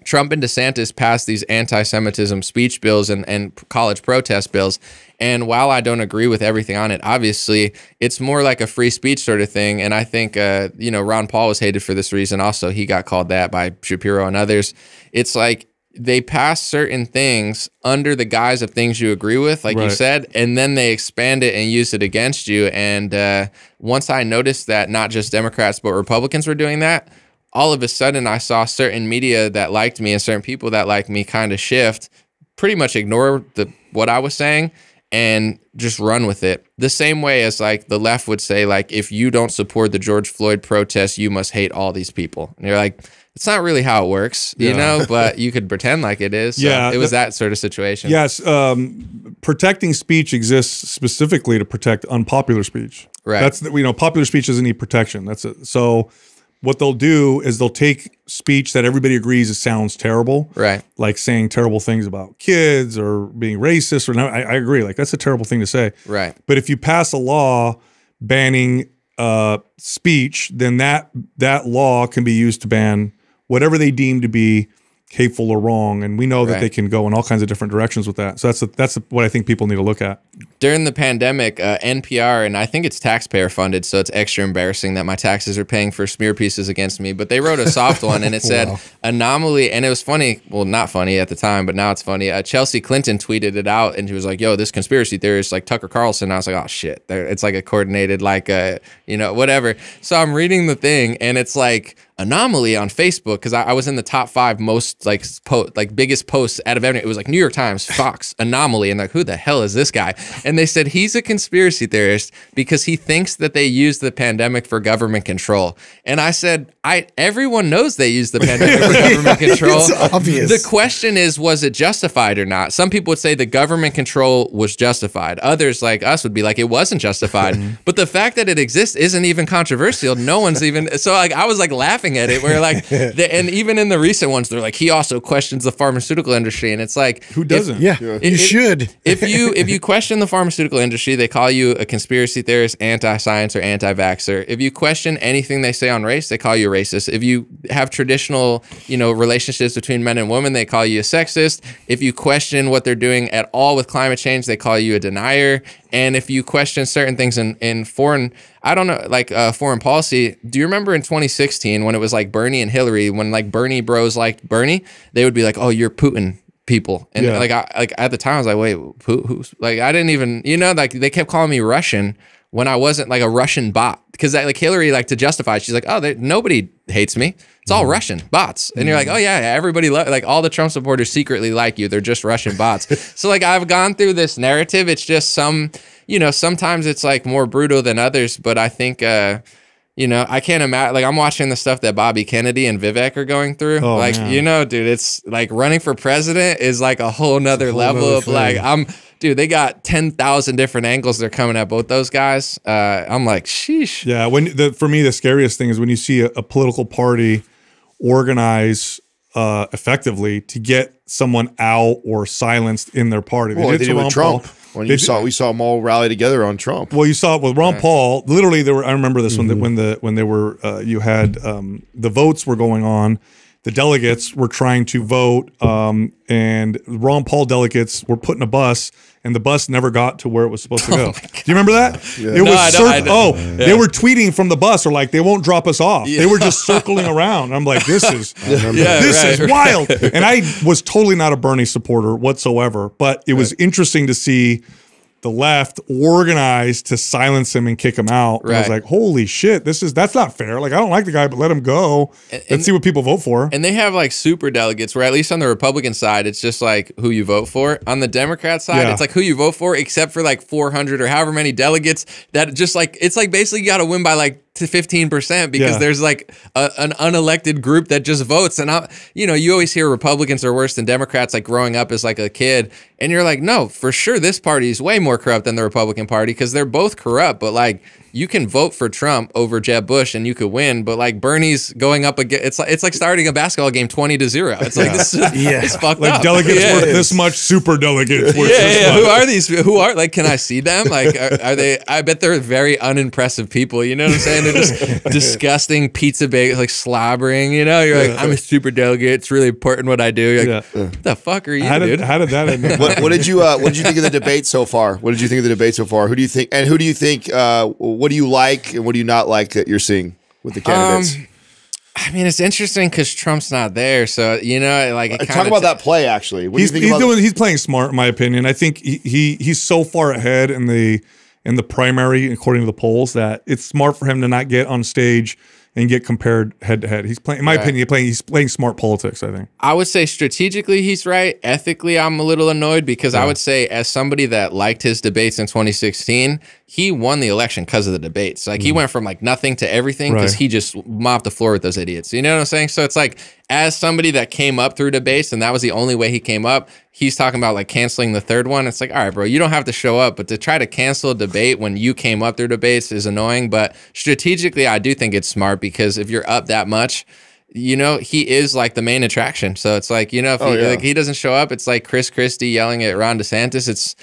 Trump and DeSantis passed these anti-Semitism speech bills and college protest bills. And while I don't agree with everything on it, obviously, it's more like a free speech sort of thing. And I think, you know, Ron Paul was hated for this reason. Also, he got called that by Shapiro and others. It's like, they pass certain things under the guise of things you agree with, like you said, and then they expand it and use it against you. And once I noticed that not just Democrats, but Republicans were doing that, all of a sudden I saw certain media that liked me and certain people that liked me kind of shift, pretty much ignore what I was saying and just run with it. The same way as like the left would say, like, if you don't support the George Floyd protests, you must hate all these people. And you're like, it's not really how it works, you know, but you could pretend like it is. So it was that sort of situation. Yes. Protecting speech exists specifically to protect unpopular speech. Right. That's, you know, popular speech doesn't need protection. That's it. So what they'll do is they'll take speech that everybody agrees it sounds terrible. Right. Like saying terrible things about kids or being racist or I agree. Like that's a terrible thing to say. Right. But if you pass a law banning speech, then that law can be used to ban whatever they deem to be hateful or wrong. And we know that they can go in all kinds of different directions with that. So that's what I think people need to look at. During the pandemic, NPR, and I think it's taxpayer funded, so it's extra embarrassing that my taxes are paying for smear pieces against me, but they wrote a soft one and it said, An0maly, and it was funny, well, not funny at the time, but now it's funny. Chelsea Clinton tweeted it out and she was like, yo, this conspiracy theorist like Tucker Carlson. And I was like, oh shit, it's like a coordinated, like, you know, whatever. So I'm reading the thing and it's like, An0maly on Facebook, because I was in the top 5 most like biggest posts out of everything. It was like New York Times, Fox, An0maly, and like, who the hell is this guy? And they said he's a conspiracy theorist because he thinks that they use the pandemic for government control. And I said, everyone knows they use the pandemic for government control. It's obvious. The question is, was it justified or not? Some people would say the government control was justified. Others like us would be like, it wasn't justified. But the fact that it exists isn't even controversial. No one's even, so like I was like laughing at it, where like and even in the recent ones they're like, he also questions the pharmaceutical industry, and it's like, who doesn't? If you question the pharmaceutical industry, they call you a conspiracy theorist, anti-science, or anti-vaxxer. If you question anything they say on race, they call you a racist. If you have traditional, you know, relationships between men and women, they call you a sexist. If you question what they're doing at all with climate change, they call you a denier. And if you question certain things in foreign, I don't know, like foreign policy, do you remember in 2016 when it was like Bernie and Hillary, when like Bernie bros liked Bernie, they would be like, oh, you're Putin people. And like at the time I was like, wait, who's, like, I didn't even, you know, like they kept calling me Russian when I wasn't like a Russian bot. Because like Hillary, like to justify, she's like, oh, nobody hates me. It's all Russian bots. And you're like, oh yeah, everybody, like all the Trump supporters secretly like you. They're just Russian bots. So like I've gone through this narrative. It's just some, you know, sometimes it's like more brutal than others. But I think, you know, I can't imagine, like I'm watching the stuff that Bobby Kennedy and Vivek are going through. Oh, like, man. You know, dude, it's like running for president is like a whole nother level of like, dude, they got 10,000 different angles they're coming at both those guys. I'm like, sheesh. Yeah, for me, the scariest thing is when you see a political party organize effectively to get someone out or silenced in their party. Well, they did it with Trump. We saw them all rally together on Trump. Well, you saw it with Ron Paul. Literally, I remember this when they were, you had the votes were going on. the delegates were trying to vote, and Ron Paul delegates were put in a bus, and the bus never got to where it was supposed to go. Do you remember that? Yeah. It no, I don't. They were tweeting from the bus, or like, they won't drop us off. Yeah. They were just circling around. I'm like, this is wild. And I was totally not a Bernie supporter whatsoever, but it was interesting to see the left organized to silence him and kick him out. Right. I was like, holy shit, this is, that's not fair. Like, I don't like the guy, but let him go. Let's see what people vote for. And they have like super delegates where, at least on the Republican side, it's just like who you vote for. On the Democrat side, it's like who you vote for, except for like 400 or however many delegates that just like, it's like basically you got to win by like to 15% because there's like an unelected group that just votes. And I, you know, you always hear Republicans are worse than Democrats, like growing up as like a kid, and you're like, no, for sure this party is way more corrupt than the Republican Party because they're both corrupt. But like, you can vote for Trump over Jeb Bush and you could win, but like Bernie's going up again. It's like starting a basketball game 20-0. It's like this is it's fucked up. Like delegates worth this much, super delegates worth this much. Who are these? Who are like? Can I see them? Like, are they? I bet they're very unimpressive people. You know what I'm saying? They're just disgusting pizza bakers, like slobbering. You know, you're like, I'm a super delegate. It's really important what I do. You're like, what the fuck are you, dude? How did that end up? What did you think of the debate so far? What did you think of the debate so far? Who do you think? And who do you think? What do you like and what do you not like that you're seeing with the candidates? I mean, it's interesting because Trump's not there, so you know, like, talk about that play. Actually, what do you think he's playing smart, in my opinion. I think he's so far ahead in the primary, according to the polls, that it's smart for him to not get on stage and get compared head to head. He's playing, in my opinion, he's playing smart politics, I think. I would say strategically he's right. Ethically, I'm a little annoyed because I would say, as somebody that liked his debates in 2016, he won the election because of the debates. Like, he went from like nothing to everything because he just mopped the floor with those idiots. You know what I'm saying? So it's like, as somebody that came up through debates and that was the only way he came up, he's talking about like canceling the third one. It's like, all right, bro, you don't have to show up, but to try to cancel a debate when you came up through debates is annoying. But strategically, I do think it's smart because if you're up that much, you know, he is like the main attraction. So it's like, you know, if like, he doesn't show up, it's like Chris Christie yelling at Ron DeSantis. It's,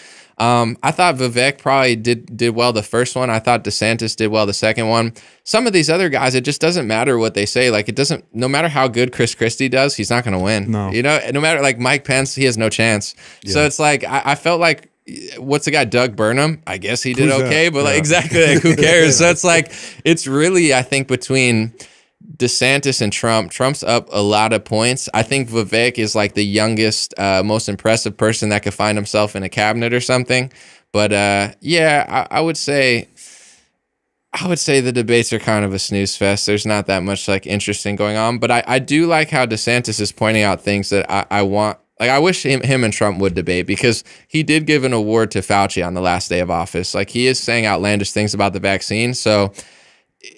I thought Vivek probably did well the first one. I thought DeSantis did well the second one. Some of these other guys, it just doesn't matter what they say. Like, it doesn't, no matter how good Chris Christie does, he's not going to win. No. You know, no matter, like Mike Pence, he has no chance. Yeah. So it's like, I felt like, what's the guy, Doug Burnham? I guess he did but like, exactly, like, who cares? So it's like, it's really, I think, between DeSantis and Trump. Trump's up a lot of points. I think Vivek is like the youngest, most impressive person that could find himself in a cabinet or something. But yeah, I would say, the debates are kind of a snooze fest. There's not that much like interesting going on. But I do like how DeSantis is pointing out things that I want. Like, I wish him and Trump would debate, because he did give an award to Fauci on the last day of office. Like, he is saying outlandish things about the vaccine. So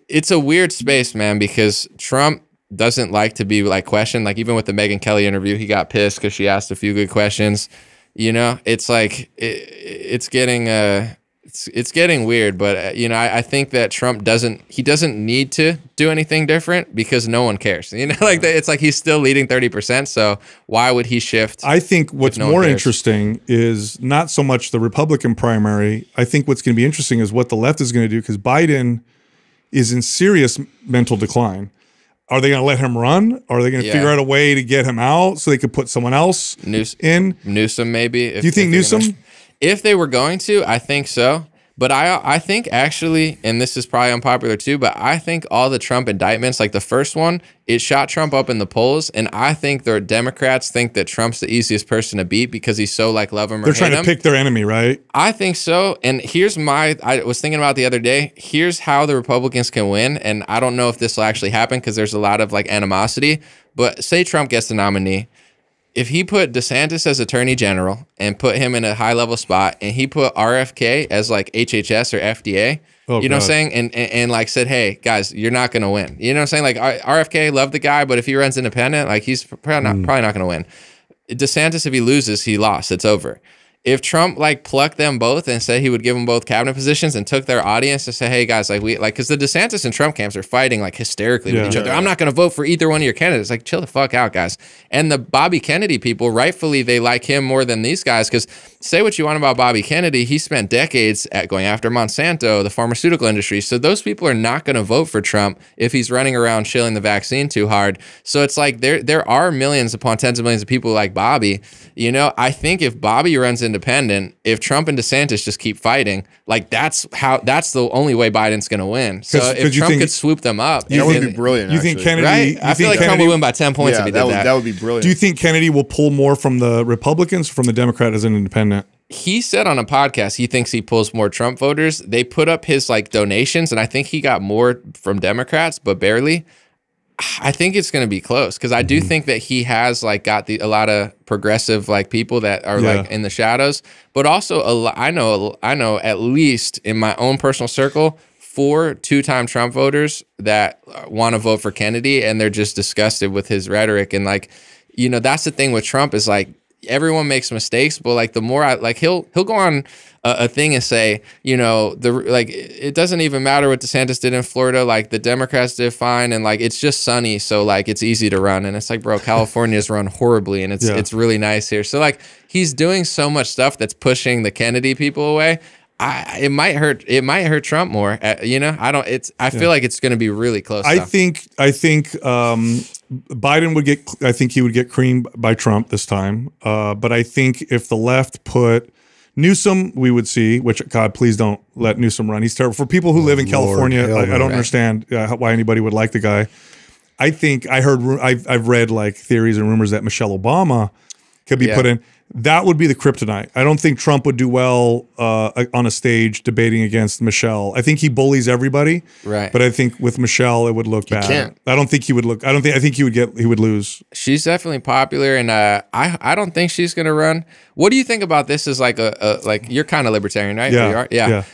it's a weird space, man, because Trump doesn't like to be like questioned. Like, even with the Megyn Kelly interview, he got pissed because she asked a few good questions. You know, it's like, it's getting it's getting weird. But you know, I think that Trump doesn't need to do anything different because no one cares. You know, like, it's like he's still leading 30%. So why would he shift? I think what's more interesting is not so much the Republican primary. I think what's going to be interesting is what the left is going to do, because Biden is in serious mental decline. Are they going to let him run? Are they going to figure out a way to get him out so they could put someone else in? Newsom, maybe. Do you think Newsom? If they were going to, I think so. But I think actually, and this is probably unpopular too, but I think all the Trump indictments, like the first one, it shot Trump up in the polls, and I think the Democrats think that Trump's the easiest person to beat because he's so like love him or hate him. They're trying to pick their enemy, right? I think so. And here's my, I was thinking about the other day, here's how the Republicans can win, and I don't know if this will actually happen because there's a lot of like animosity, but say Trump gets the nominee. If he put DeSantis as attorney general and put him in a high level spot, and he put RFK as like HHS or FDA, you know what I'm saying? And like said, hey guys, you're not going to win. You know what I'm saying? Like, RFK, love the guy, but if he runs independent, like, he's probably not going to win. DeSantis, if he loses, he lost, it's over. If Trump like plucked them both and said he would give them both cabinet positions and took their audience to say, hey guys, like we like, because the DeSantis and Trump camps are fighting like hysterically with each other. I'm not going to vote for either one of your candidates. Like chill the fuck out, guys. And the Bobby Kennedy people, rightfully, they like him more than these guys, because say what you want about Bobby Kennedy, he spent decades at going after Monsanto, the pharmaceutical industry. So those people are not going to vote for Trump if he's running around shilling the vaccine too hard. So it's like there are millions upon tens of millions of people like Bobby. You know, I think if Bobby runs in independent, if Trump and DeSantis just keep fighting, like that's the only way Biden's going to win. So if Trump could swoop them up, that would be brilliant. You think Kennedy? Right? I feel like Trump would win by 10 points if he did that. That would be brilliant. Do you think Kennedy will pull more from the Republicans or from the Democrat as an independent? He said on a podcast he thinks he pulls more Trump voters. They put up his like donations, and I think he got more from Democrats, but barely. I think it's going to be close because I do think that he has like got a lot of progressive like people that are like in the shadows, but also I know at least in my own personal circle 4 two-time Trump voters that want to vote for Kennedy, and they're just disgusted with his rhetoric. And like, you know, that's the thing with Trump is like everyone makes mistakes, but like the more I like he'll go on a thing and say, you know, it doesn't even matter what DeSantis did in Florida, like the Democrats did fine, and like it's just sunny, so like it's easy to run. And it's like, bro, California's run horribly, and it's really nice here. So like he's doing so much stuff that's pushing the Kennedy people away. It might hurt Trump more. You know, I feel like it's going to be really close. I think Biden would get, I think he would get creamed by Trump this time. But I think if the left put Newsom, we would see, which God, please don't let Newsom run. He's terrible for people who live in California. Lord, I don't understand why anybody would like the guy. I think I've read like theories and rumors that Michelle Obama could be put in. That would be the kryptonite. I don't think Trump would do well on a stage debating against Michelle. I think he bullies everybody, right? But I think with Michelle, it would look bad. I don't think he would look. I think he would get. He would lose. She's definitely popular, and I don't think she's going to run. What do you think about this? Is like like you're kind of libertarian, right? Yeah. You are? Yeah.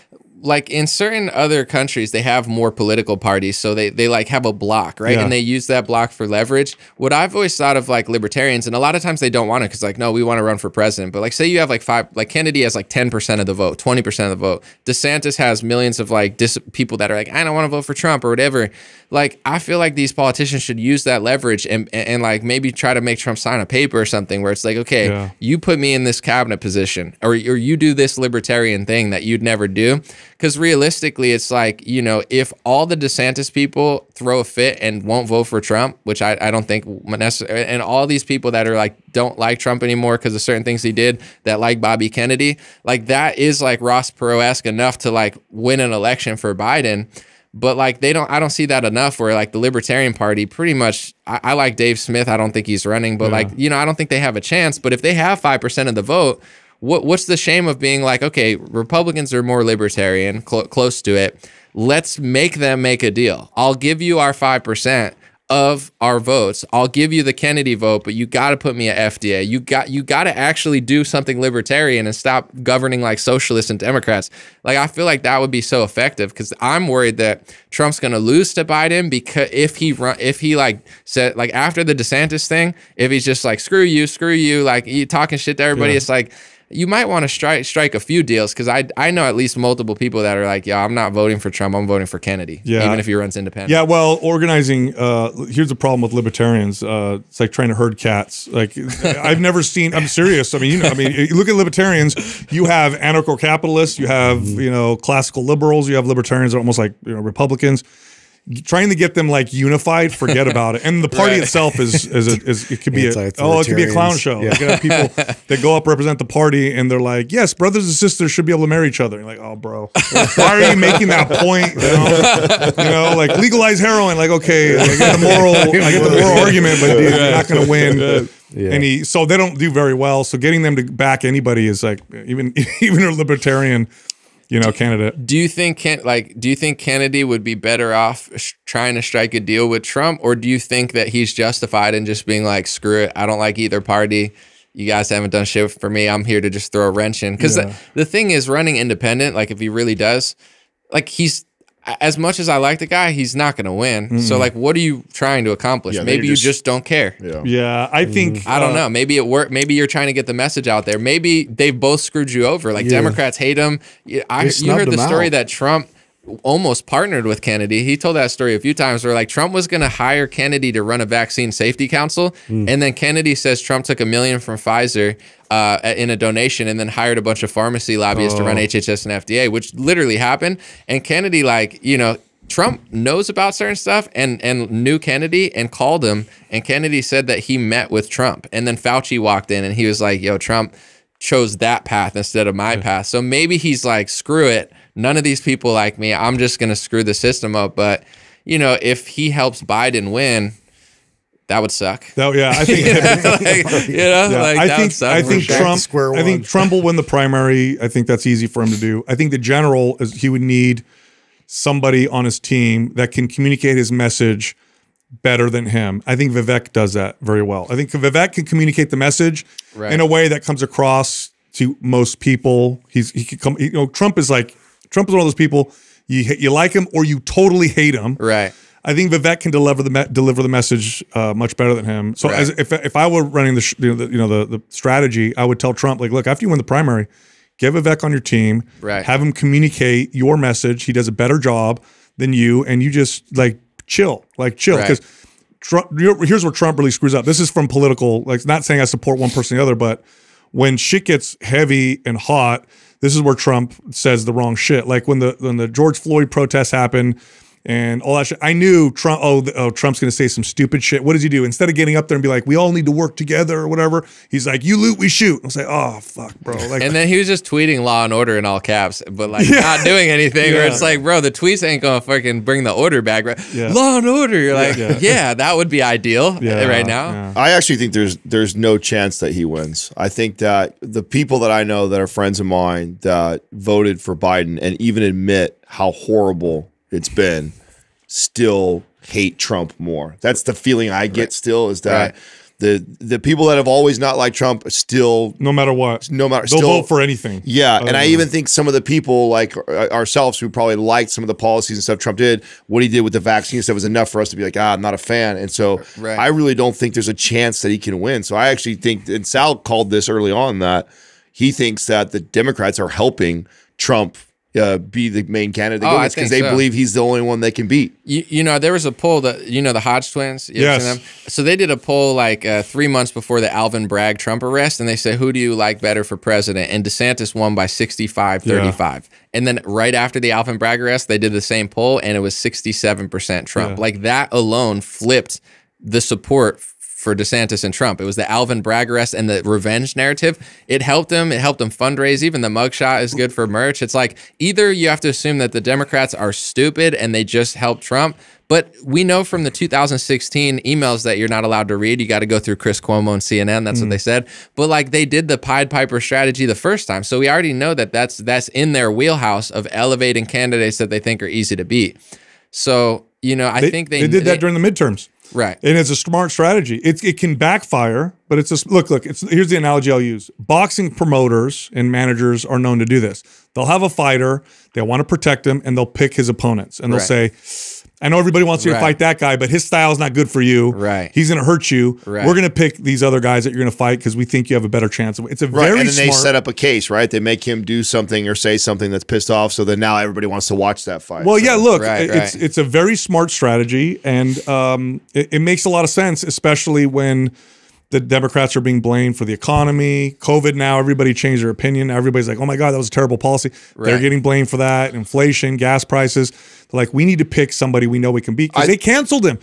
Like in certain other countries, they have more political parties. So they like have a block, right? Yeah. And they use that block for leverage. What I've always thought of like libertarians, and a lot of times they don't want it because like, no, we want to run for president. But like, say you have like Kennedy has like 10% of the vote, 20% of the vote. DeSantis has millions of like people that are like, I don't want to vote for Trump or whatever. Like, I feel like these politicians should use that leverage and like maybe try to make Trump sign a paper or something where it's like, okay, you put me in this cabinet position or you do this libertarian thing that you'd never do. Because realistically, it's like, you know, if all the DeSantis people throw a fit and won't vote for Trump, which I don't think necessarily, and all these people that are like, don't like Trump anymore because of certain things he did that like Bobby Kennedy, like that is like Ross Perot-esque enough to like win an election for Biden. But like, I don't see that enough where like the Libertarian Party pretty much, I like Dave Smith. I don't think he's running, but like, you know, I don't think they have a chance. But if they have 5% of the vote, what's the shame of being like, okay, Republicans are more libertarian, close to it. Let's make them make a deal. I'll give you our 5% of our votes. I'll give you the Kennedy vote, but you got to put me at FDA. You got to actually do something libertarian and stop governing like socialists and Democrats. Like, I feel like that would be so effective because I'm worried that Trump's going to lose to Biden because if he like said, like after the DeSantis thing, if he's just like, screw you, like you talking shit to everybody, it's like, you might want to strike a few deals because I know at least multiple people that are like, yeah, I'm not voting for Trump. I'm voting for Kennedy, even if he runs independent. Yeah, well, organizing, here's the problem with libertarians. It's like trying to herd cats. Like I've never seen, I'm serious. I mean, you know, I mean, look at libertarians. You have anarcho-capitalists. You have, you know, classical liberals. You have libertarians that are almost like, you know, Republicans. Trying to get them like unified, forget about it. And the party itself is it could be it could be a clown show. Yeah. Like, you know, people that go up represent the party and they're like, yes, brothers and sisters should be able to marry each other. And you're like, oh, bro, why are you making that point? You know, like legalize heroin. Like, okay, I get the moral argument, but dude, you're not going to win. Any so they don't do very well. So getting them to back anybody is like even a libertarian. You know, candidate. Do you think Kennedy would be better off trying to strike a deal with Trump, or do you think that he's justified in just being like, screw it, I don't like either party. You guys haven't done shit for me. I'm here to just throw a wrench in. Because the thing is, running independent, like if he really does, like he's as much as I like the guy, he's not going to win. Mm. So, like, what are you trying to accomplish? Yeah, maybe you just don't care. Yeah, yeah, I think... I don't know. Maybe it worked. Maybe you're trying to get the message out there. Maybe they both screwed you over. Like, yeah. Democrats hate him. You heard the story that Trump almost partnered with Kennedy. He told that story a few times where, like, Trump was going to hire Kennedy to run a vaccine safety council. Mm. And then Kennedy says Trump took $1 million from Pfizer in a donation and then hired a bunch of pharmacy lobbyists to run HHS and FDA, which literally happened. And Kennedy, like, you know, Trump knows about certain stuff and knew Kennedy and called him. And Kennedy said that he met with Trump. And then Fauci walked in and he was like, yo, Trump chose that path instead of my path. So maybe he's like, screw it. None of these people like me. I'm just going to screw the system up. But, you know, if he helps Biden win, that would suck. That, yeah, I think I think Trump will win the primary. I think that's easy for him to do. I think the general is he would need somebody on his team that can communicate his message better than him. I think Vivek does that very well. I think Vivek can communicate the message in a way that comes across to most people. He could come. You know, Trump is like. Trump is one of those people, you like him or you totally hate him. Right. I think Vivek can deliver the message much better than him. So if I were running the strategy, I would tell Trump, like, look, after you win the primary, get Vivek on your team, have him communicate your message. He does a better job than you, and you just like chill because here's where Trump really screws up. This is from political, like, not saying I support one person or the other, but when shit gets heavy and hot, this is where Trump says the wrong shit. Like when the George Floyd protests happened and all that shit, I knew Trump, oh, Trump's going to say some stupid shit. What does he do? Instead of getting up there and be like, we all need to work together or whatever, he's like, you loot, we shoot. I was like, oh, fuck, bro. Like, and then he was just tweeting Law and Order in all caps, but like not doing anything where it's like, bro, the tweets ain't going to fucking bring the order back. Right? Yeah. Law and Order. You're like, yeah, that would be ideal right now. Yeah. I actually think there's no chance that he wins. I think that the people that I know that are friends of mine that voted for Biden and even admit how horrible it's been still hate Trump more. That's the feeling I get still, is that the people that have always not liked Trump still, no matter what, they'll still vote for anything. Yeah. And I even think some of the people like ourselves who probably liked some of the policies and stuff Trump did, what he did with the vaccine stuff was enough for us to be like, ah, I'm not a fan. And so I really don't think there's a chance that he can win. So I actually think, and Sal called this early on, that he thinks that the Democrats are helping Trump be the main candidate because they believe he's the only one they can beat. You know, there was a poll that, you know, the Hodge twins, them? So they did a poll like 3 months before the Alvin Bragg Trump arrest, and they said, who do you like better for president? And DeSantis won by 65-35. And then right after the Alvin Bragg arrest, they did the same poll, and it was 67% Trump. Like that alone flipped the support for DeSantis and Trump. It was the Alvin Bragg arrest and the revenge narrative. It helped them. It helped them fundraise. Even the mugshot is good for merch. It's like, either you have to assume that the Democrats are stupid and they just helped Trump, but we know from the 2016 emails that you're not allowed to read. You got to go through Chris Cuomo and CNN. That's what they said. But like they did the Pied Piper strategy the first time. So we already know that that's in their wheelhouse of elevating candidates that they think are easy to beat. So, you know, I think they did that during the midterms. Right. And it's a smart strategy. It can backfire, but it's a look. Here's the analogy I'll use. Boxing promoters and managers are known to do this. They'll have a fighter, they want to protect him, and they'll pick his opponents. And they'll say, I know everybody wants you to fight that guy, but his style's not good for you. Right. He's going to hurt you. Right. We're going to pick these other guys that you're going to fight because we think you have a better chance. It's a very and then they set up a case, right? They make him do something or say something that's pissed off, so then now everybody wants to watch that fight. Well, so, yeah, look, it's a very smart strategy, and it makes a lot of sense, especially when the Democrats are being blamed for the economy, COVID now, everybody changed their opinion. Everybody's like, oh my God, that was a terrible policy. They're getting blamed for that, inflation, gas prices. They're like, we need to pick somebody we know we can beat because they canceled him.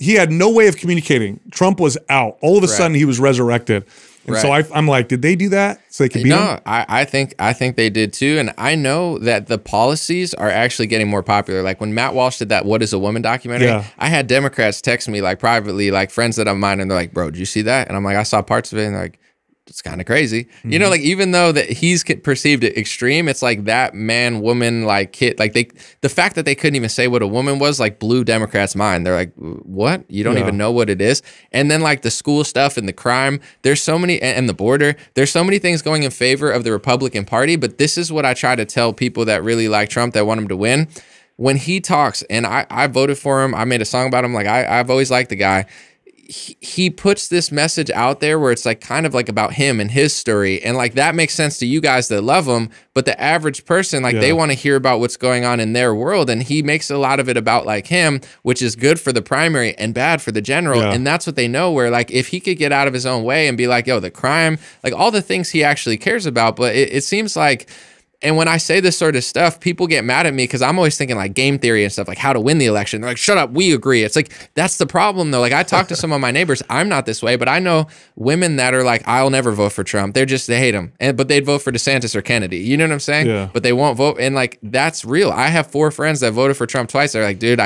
He had no way of communicating. Trump was out. All of a sudden he was resurrected. And so I'm like, did they do that so they could beat him? I think they did too. And I know that the policies are actually getting more popular. Like when Matt Walsh did that What Is a Woman documentary, I had Democrats text me like privately, like friends that I'm mine, and they're like, bro, did you see that? And I'm like, I saw parts of it, and they're like, it's kind of crazy. You know, like even though that he's perceived it extreme, it's like that man, woman, like kid, like the fact that they couldn't even say what a woman was like blew Democrats' mind. They're like, what? You don't even know what it is. And then like the school stuff and the crime, there's so many, and the border, there's so many things going in favor of the Republican Party. But this is what I try to tell people that really like Trump, that want him to win. when he talks, and I voted for him, I made a song about him, like I've always liked the guy. He puts this message out there where it's like kind of like about him and his story, and like that makes sense to you guys that love him, but the average person, like they want to hear about what's going on in their world, and he makes a lot of it about like him, which is good for the primary and bad for the general, and that's what they know, where like if he could get out of his own way and be like, yo, the crime, like all the things he actually cares about. But it seems like, and when I say this sort of stuff, people get mad at me because I'm always thinking like game theory and stuff, like how to win the election. They're like, shut up, we agree. It's like, that's the problem though. Like I talk to some of my neighbors, I'm not this way, but I know women that are like, I'll never vote for Trump. They're just, they hate him. But they'd vote for DeSantis or Kennedy. You know what I'm saying? Yeah. But they won't vote. And like, that's real. I have 4 friends that voted for Trump twice. They're like, dude,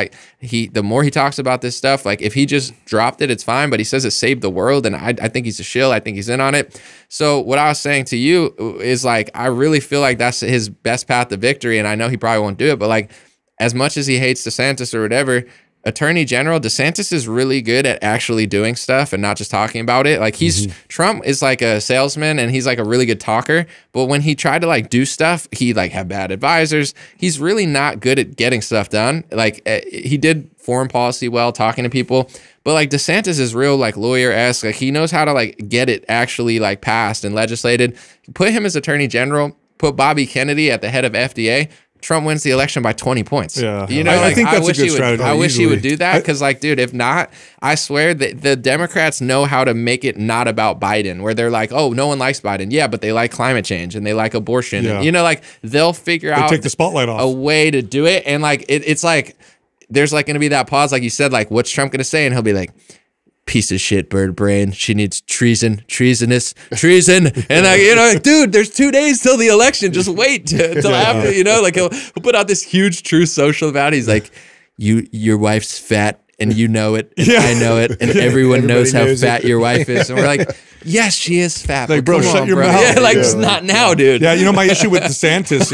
the more he talks about this stuff, like if he just dropped it, it's fine. But he says it saved the world. And I think he's a shill. I think he's in on it. So what I was saying to you is like, I really feel like that's his best path to victory, and I know he probably won't do it, but like as much as he hates DeSantis or whatever, Attorney General DeSantis is really good at actually doing stuff and not just talking about it. Like he's Trump is like a salesman and he's like a really good talker, but when he tried to like do stuff, he like had bad advisors. He's really not good at getting stuff done. Like he did foreign policy well, talking to people, but like DeSantis is real like lawyer-esque. Like he knows how to like get it actually like passed and legislated. Put him as Attorney General, put Bobby Kennedy at the head of FDA, Trump wins the election by 20 points. Yeah, you know, I think that's a good strategy. I wish he would do that because, like, dude, if not, I swear that the Democrats know how to make it not about Biden, where they're like, oh, no one likes Biden. Yeah, but they like climate change and they like abortion. Yeah. And, you know, like they'll figure out take the spotlight off. A way to do it. And like it's like there's like going to be that pause, like you said, like what's Trump going to say? And he'll be like, piece of shit bird brain, she needs treason. And like, you know, like, dude, there's 2 days till the election, just wait till after, you know, like he'll put out this huge True Social about it. He's like, your wife's fat and you know it, and I know it, and everyone knows how fat your wife is, and we're like, yes, she is fat. Like, bro, shut your mouth. Yeah, like, it's not now, dude. Yeah, you know, my issue with DeSantis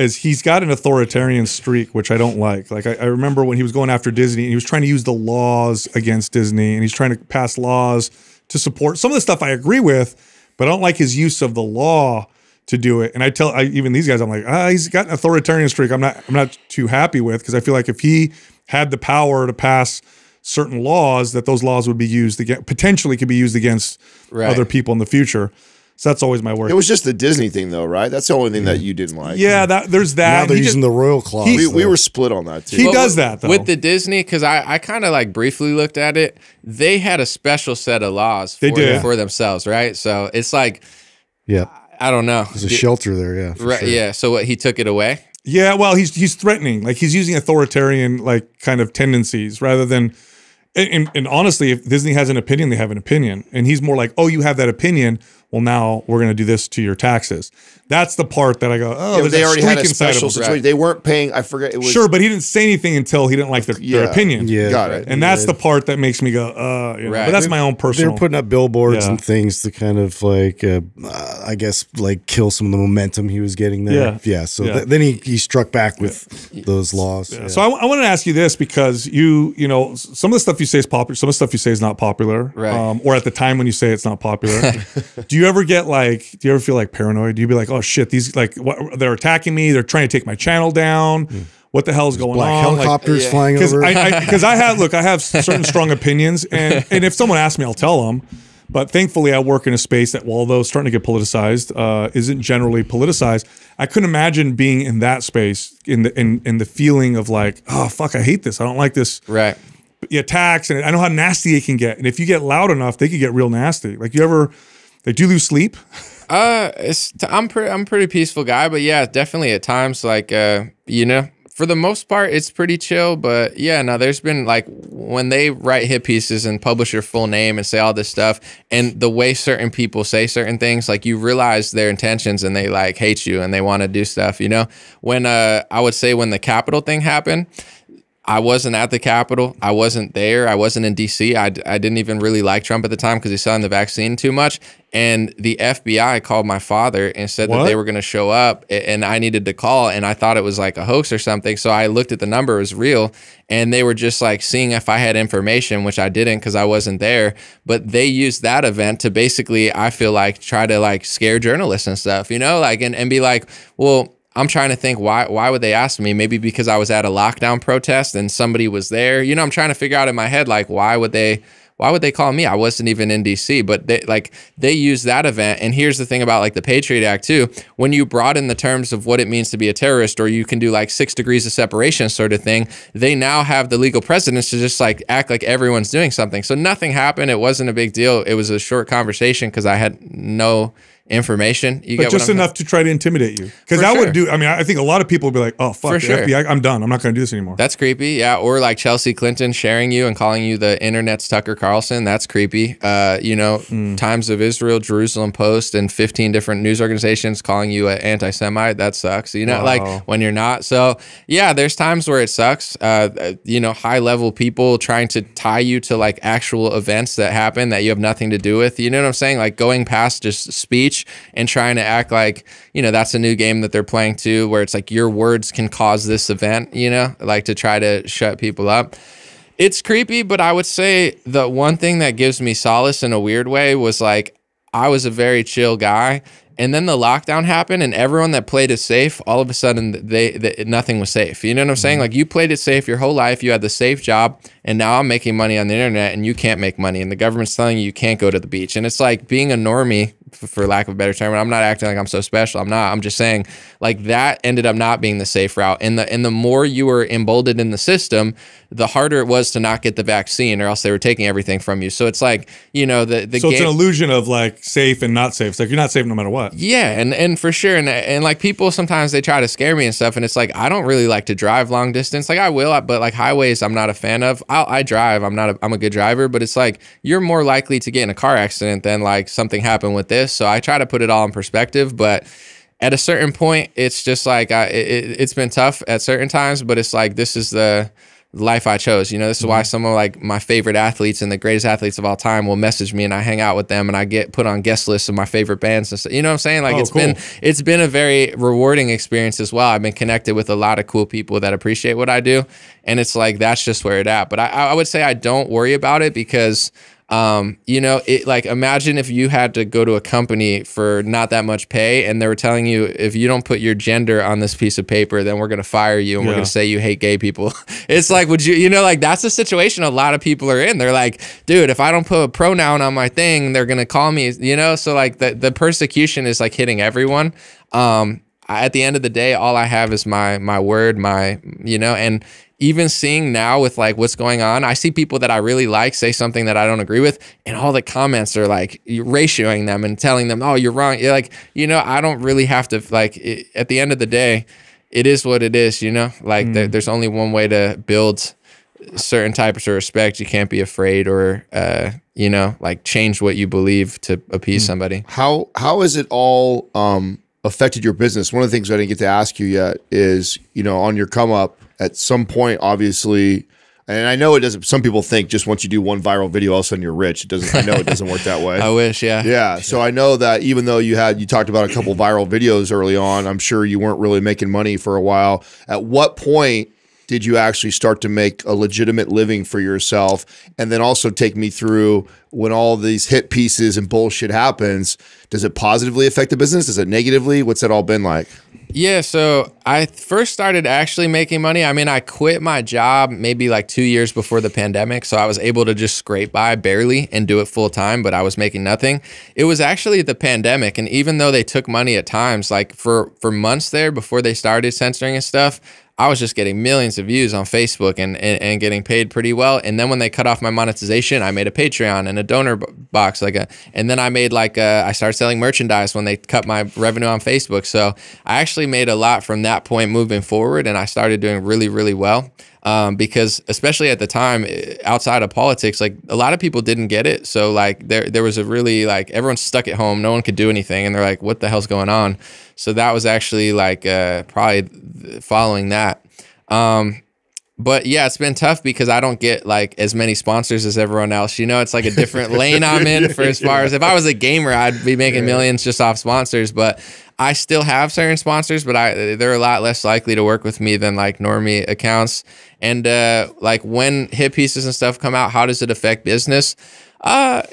is he's got an authoritarian streak, which I don't like. Like, I remember when he was going after Disney, and he was trying to use the laws against Disney, and he's trying to pass laws to support some of the stuff I agree with, but I don't like his use of the law to do it. And I tell even these guys, I'm like, he's got an authoritarian streak. I'm not too happy with, because I feel like if he had the power to pass certain laws, that those laws would be used again, potentially could be used against other people in the future. So that's always my worry. It was just the Disney thing, though, right? That's the only thing that you didn't like. Yeah, there's that. Now they're using the royal clause. We were split on that too. He does that though with the Disney, because I kind of like briefly looked at it. They had a special set of laws for themselves, right? So it's like, I don't know. There's a shelter there, right? Sure. Yeah. So what? He took it away. Yeah, well, he's threatening, like he's using authoritarian like kind of tendencies rather than, and honestly, if Disney has an opinion, they have an opinion, and he's more like, oh, you have that opinion, well now we're going to do this to your taxes. That's the part that I go, oh, yeah, they already had a special situation. Right. They weren't paying. I forget. It was, sure, but he didn't say anything until he didn't like their opinion. Yeah, got it. And that's the part that makes me go, you know, right. But that's my own personal. They're putting up billboards and things to kind of like, I guess, like kill some of the momentum he was getting there. Yeah. So then he struck back with those laws. Yeah. Yeah. So I wanted to ask you this, because you know, some of the stuff you say is popular, some of the stuff you say is not popular, right? Or at the time when you say it's not popular, do you ever feel like paranoid? Do you be like, oh shit, these like they're attacking me, they're trying to take my channel down, what the hell's going on, helicopters flying over? Because I have certain strong opinions, and if someone asks me, I'll tell them. But thankfully I work in a space that, although starting to get politicized, isn't generally politicized. I couldn't imagine being in that space, in the feeling of like, oh fuck, I hate this, I don't like this, right? The attacks, and I know how nasty it can get, and if you get loud enough, they can get real nasty. Like, you ever, like, do you lose sleep? I'm pretty peaceful guy, but yeah, definitely at times, like, you know, for the most part, it's pretty chill. But yeah, no, there's been like when they write hit pieces and publish your full name and say all this stuff, and the way certain people say certain things, like you realize their intentions, and they like hate you and they want to do stuff. You know, when I would say when the Capitol thing happened, I wasn't at the Capitol. I wasn't there. I wasn't in D.C. I didn't even really like Trump at the time because he saw in the vaccine too much. And the FBI called my father and said that they were going to show up, and I needed to call, and I thought it was like a hoax or something. So I looked at the number, it was real, and they were just like seeing if I had information, which I didn't because I wasn't there. But they used that event to basically, I feel like, try to like scare journalists and stuff, you know, like, and be like, well, I'm trying to think why would they ask me? Maybe because I was at a lockdown protest and somebody was there. You know, I'm trying to figure out in my head, like, why would they call me? I wasn't even in DC, but they used that event. And here's the thing about like the Patriot Act too, when you broaden the terms of what it means to be a terrorist, or you can do like 6 degrees of separation sort of thing, they now have the legal precedence to just like act like everyone's doing something. So nothing happened. It wasn't a big deal. It was a short conversation because I had no information. You get just enough to try to intimidate you. Because I would do, I mean, I think a lot of people would be like, oh, fuck, the FBI, I'm done. I'm not going to do this anymore. That's creepy. Yeah. Or like Chelsea Clinton sharing you and calling you the internet's Tucker Carlson. That's creepy. You know, Times of Israel, Jerusalem Post, and 15 different news organizations calling you an anti-Semite. That sucks. You know, like when you're not. So yeah, there's times where it sucks. You know, high level people trying to tie you to like actual events that happen that you have nothing to do with. You know what I'm saying? Like going past just speech and trying to act like, you know, that's a new game that they're playing too, where it's like your words can cause this event, you know, like to try to shut people up. It's creepy, but I would say the one thing that gives me solace in a weird way was like, I was a very chill guy. And then the lockdown happened and everyone that played it safe, all of a sudden, nothing was safe. You know what I'm saying? Like you played it safe your whole life. You had the safe job and now I'm making money on the internet and you can't make money. And the government's telling you you can't go to the beach. And it's like being a normie, for lack of a better term, and I'm not acting like I'm so special. I'm not. I'm just saying like that ended up not being the safe route. And the more you were emboldened in the system, the harder it was to not get the vaccine, or else they were taking everything from you. So it's like, you know, so it's an illusion of like safe and not safe. It's like you're not safe no matter what. Yeah, and for sure, and like people sometimes they try to scare me and stuff, and it's like I don't really like to drive long distance. Like I will, but like highways I'm not a fan of. I drive. I'm a good driver, but it's like you're more likely to get in a car accident than like something happened with this. So I try to put it all in perspective, but at a certain point, it's just like it's been tough at certain times, but it's like this is the life I chose. You know, this is why some of like my favorite athletes and the greatest athletes of all time will message me and I hang out with them and I get put on guest lists of my favorite bands and stuff. You know what I'm saying? Like it's been a very rewarding experience as well. I've been connected with a lot of cool people that appreciate what I do. And it's like, that's just where it's at. But I would say I don't worry about it because you know, it like imagine if you had to go to a company for not that much pay and they were telling you if you don't put your gender on this piece of paper, then we're going to fire you and we're going to say you hate gay people. It's like, would you know, like that's the situation a lot of people are in. They're like, dude, if I don't put a pronoun on my thing, they're going to call me, you know? So like the persecution is like hitting everyone. At the end of the day, all I have is my word, you know, and even seeing now with like what's going on, I see people that I really like say something that I don't agree with and all the comments are like ratioing them and telling them, oh, you're wrong. You're like, you know, I don't really have to like it, at the end of the day, it is what it is, you know, like there's only one way to build certain types of respect. You can't be afraid or, you know, like change what you believe to appease somebody. How is it all affected your business? One of the things I didn't get to ask you yet is, you know, on your come up, at some point, obviously, and I know it doesn't, some people think just once you do one viral video, all of a sudden you're rich. It doesn't, I know it doesn't work that way. I wish, yeah. Yeah. So I know that even though you talked about a couple viral videos early on, I'm sure you weren't really making money for a while. At what point did you actually start to make a legitimate living for yourself? And then also take me through when all these hit pieces and bullshit happens, does it positively affect the business? Is it negatively? What's that all been like? Yeah, so I first started actually making money. I mean, I quit my job maybe like 2 years before the pandemic. So I was able to just scrape by barely and do it full time, but I was making nothing. It was actually the pandemic. And even though they took money at times, like for months there before they started censoring and stuff, I was just getting millions of views on Facebook and getting paid pretty well. And then when they cut off my monetization, I made a Patreon and a donor box, and then I made I started selling merchandise when they cut my revenue on Facebook. So I actually made a lot from that point moving forward. And I started doing really, really well. Because especially at the time outside of politics, like a lot of people didn't get it. So like there was a really like everyone's stuck at home. No one could do anything. And they're like, what the hell's going on? So that was actually like probably following that. But yeah, it's been tough because I don't get like as many sponsors as everyone else. You know, it's like a different lane I'm in for as far as if I was a gamer, I'd be making millions just off sponsors. But I still have certain sponsors, but they're a lot less likely to work with me than like normie accounts. And like when hit pieces and stuff come out, how does it affect business?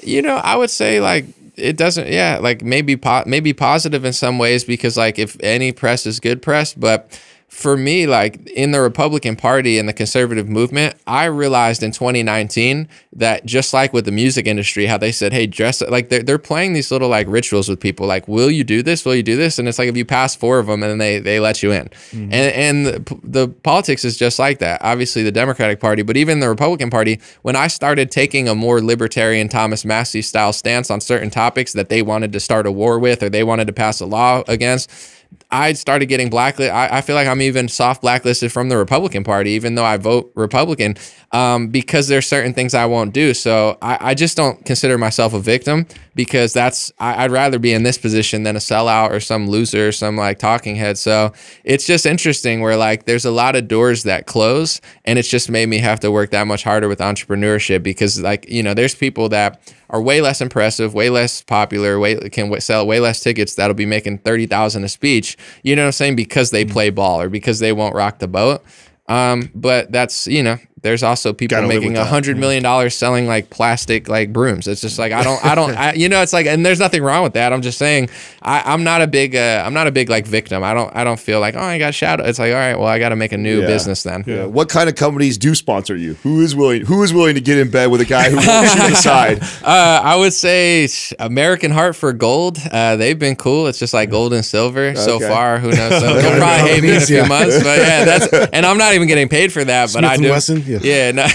You know, I would say like it doesn't, yeah, like maybe positive in some ways, because like if any press is good press. But for me, like in the Republican Party and the conservative movement, I realized in 2019 that just like with the music industry, how they said, hey, dress up, like they're playing these little like rituals with people, like, will you do this? Will you do this? And it's like, if you pass 4 of them, and then they let you in. Mm-hmm. And the politics is just like that. Obviously the Democratic Party, but even the Republican Party, when I started taking a more libertarian Thomas Massey style stance on certain topics that they wanted to start a war with, or they wanted to pass a law against, I started getting blacklisted. I feel like I'm even soft blacklisted from the Republican Party, even though I vote Republican, because there's certain things I won't do. So I just don't consider myself a victim, because that's, I'd rather be in this position than a sellout or some loser or some like talking head. So it's just interesting where like there's a lot of doors that close, and it's just made me have to work that much harder with entrepreneurship, because like, you know, there's people that are way less impressive, way less popular, can sell way less tickets, that'll be making 30,000 a speech, you know what I'm saying? Because they play ball or because they won't rock the boat. But that's, you know, there's also people making $100 million selling like plastic, like brooms. It's just like, I don't, you know, it's like, and there's nothing wrong with that. I'm just saying, I'm not a big, I'm not a big like victim. I don't feel like, oh, I got shout out. It's like, all right, well, I got to make a new business then. Yeah. What kind of companies do sponsor you? Who is willing to get in bed with a guy who wants you to decide? I would say American Heart for Gold. They've been cool. It's just like gold and silver so far. Who knows? So they'll probably hate me in a few months, but yeah, and I'm not even getting paid for that, but I do. Yeah, no,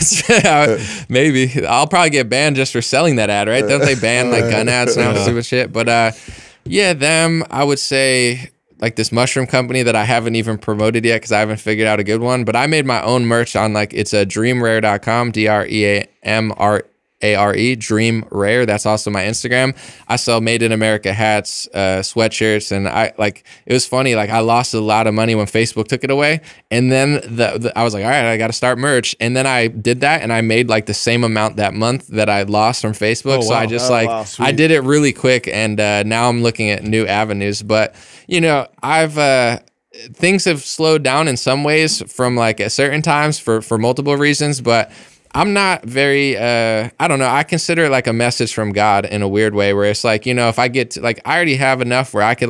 maybe I'll probably get banned just for selling that ad, right? Don't they ban like gun ads now and stupid shit? But yeah, them. I would say like this mushroom company that I haven't even promoted yet because I haven't figured out a good one. But I made my own merch on like, it's a dreamrare.com, DREAMRE, Dream Rare. That's also my Instagram. I sell Made in America hats, sweatshirts, and I like, it was funny, like I lost a lot of money when Facebook took it away, and then I was like, all right, I gotta start merch, and then I did that, and I made like the same amount that month that I lost from Facebook. Oh, wow. So I just I did it really quick, and now I'm looking at new avenues. But you know, I've things have slowed down in some ways from like at certain times for multiple reasons, but I'm not very, I don't know, I consider it like a message from God in a weird way, where it's like, you know, if I get to, like, I already have enough where I could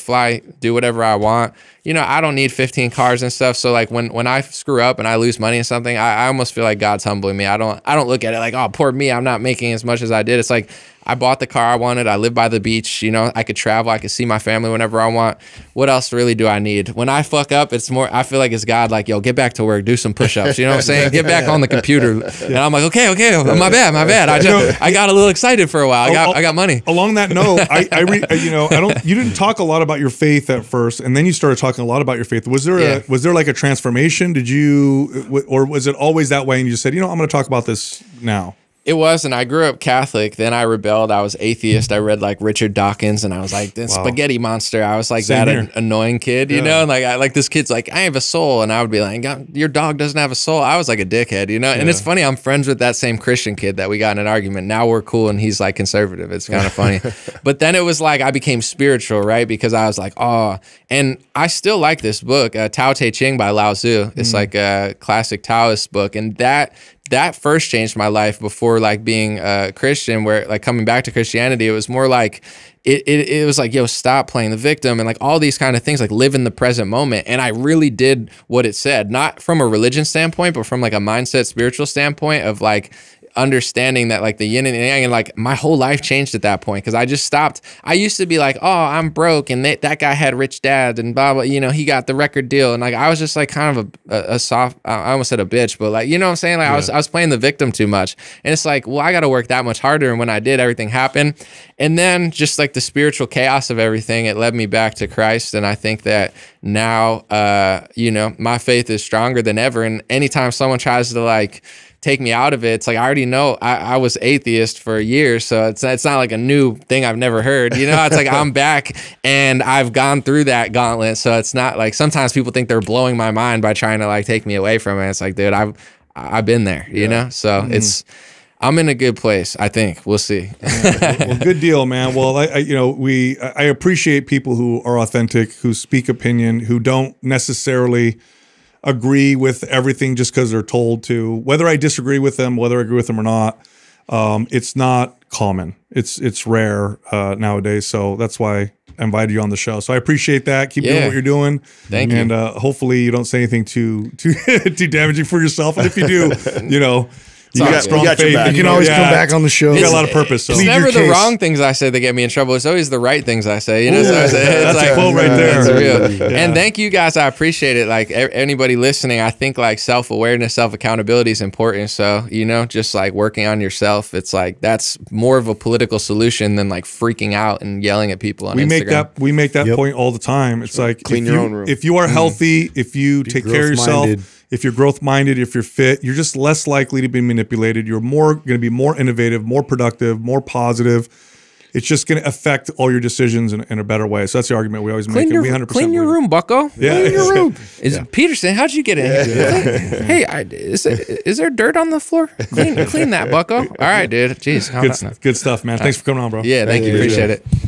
fly, do whatever I want. You know, I don't need 15 cars and stuff. So like when I screw up and I lose money in something, I almost feel like God's humbling me. I don't look at it like, oh, poor me, I'm not making as much as I did. It's like, I bought the car I wanted, I live by the beach, you know, I could travel, I could see my family whenever I want. What else really do I need? When I fuck up, it's more, I feel like it's God like, yo, get back to work, do some push-ups, you know what I'm saying? Get back on the computer. And I'm like, okay, my bad. I got a little excited for a while. I got money. Along that note, you didn't talk a lot about your faith at first, and then you started talking a lot about your faith. Was there like a transformation? Did you, or was it always that way and you just said, you know, I'm going to talk about this now? It was, and I grew up Catholic. Then I rebelled. I was atheist. I read like Richard Dawkins, and I was like this spaghetti monster. I was like annoying kid, you know. And like this kid's like, I have a soul, and I would be like, your dog doesn't have a soul. I was like a dickhead, you know. And it's funny. I'm friends with that same Christian kid that we got in an argument. Now we're cool, and he's like conservative. It's kind of funny. But then it was like I became spiritual, right? Because I was like, oh, and I still like this book, Tao Te Ching by Lao Tzu. It's like a classic Taoist book, and that first changed my life before like being a Christian, where like coming back to Christianity, it was more like, it was like, yo, stop playing the victim and like all these kind of things, like live in the present moment. And I really did what it said, not from a religion standpoint, but from like a mindset, spiritual standpoint of like, understanding that like the yin and yang, and like my whole life changed at that point, because I just stopped. I used to be like, oh, I'm broke, and that guy had rich dad and blah blah, you know, he got the record deal, and like I was just like kind of a soft, I almost said a bitch, but like, you know what I'm saying, like I was playing the victim too much, and it's like, well, I got to work that much harder, and when I did, everything happened. And then just like the spiritual chaos of everything, it led me back to Christ, and I think that now you know, my faith is stronger than ever, and anytime someone tries to like take me out of it, it's like I already know I was atheist for years, so it's not like a new thing I've never heard, you know. It's like I'm back, and I've gone through that gauntlet, so it's not like sometimes people think they're blowing my mind by trying to like take me away from it. It's like, dude, I've been there, you know. So I'm in a good place, I think. We'll see. Well, good deal, man. Well, you know, I appreciate people who are authentic, who speak opinion, who don't necessarily agree with everything just because they're told to. Whether I disagree with them, whether I agree with them or not, It's not common. It's rare nowadays. So that's why I invited you on the show. So I appreciate that. Keep doing what you're doing. Thank you. And hopefully you don't say anything too damaging for yourself. And if you do, you know, you got strong faith. You can always come back on the show. You got a lot of purpose. So. It's never the wrong things I say that get me in trouble. It's always the right things I say. You know, so it's that's like, a quote right there. That's real. Yeah. And thank you guys. I appreciate it. Like anybody listening, I think like self-awareness, self-accountability is important. So, you know, just like working on yourself, it's like that's more of a political solution than like freaking out and yelling at people on Instagram. We make that point all the time. It's like clean your own room. If you are healthy, if you take care of yourself, if you're growth-minded, if you're fit, you're just less likely to be manipulated. You're going to be more innovative, more productive, more positive. It's just going to affect all your decisions in a better way. So that's the argument we always make. And we 100% clean your room, bucko. Yeah. Clean your room. Peterson, how'd you get in here? Yeah. Hey, is there dirt on the floor? Clean that, bucko. All right, dude. Jeez. Good stuff, man. Thanks for coming on, bro. Yeah, thank you. Appreciate it.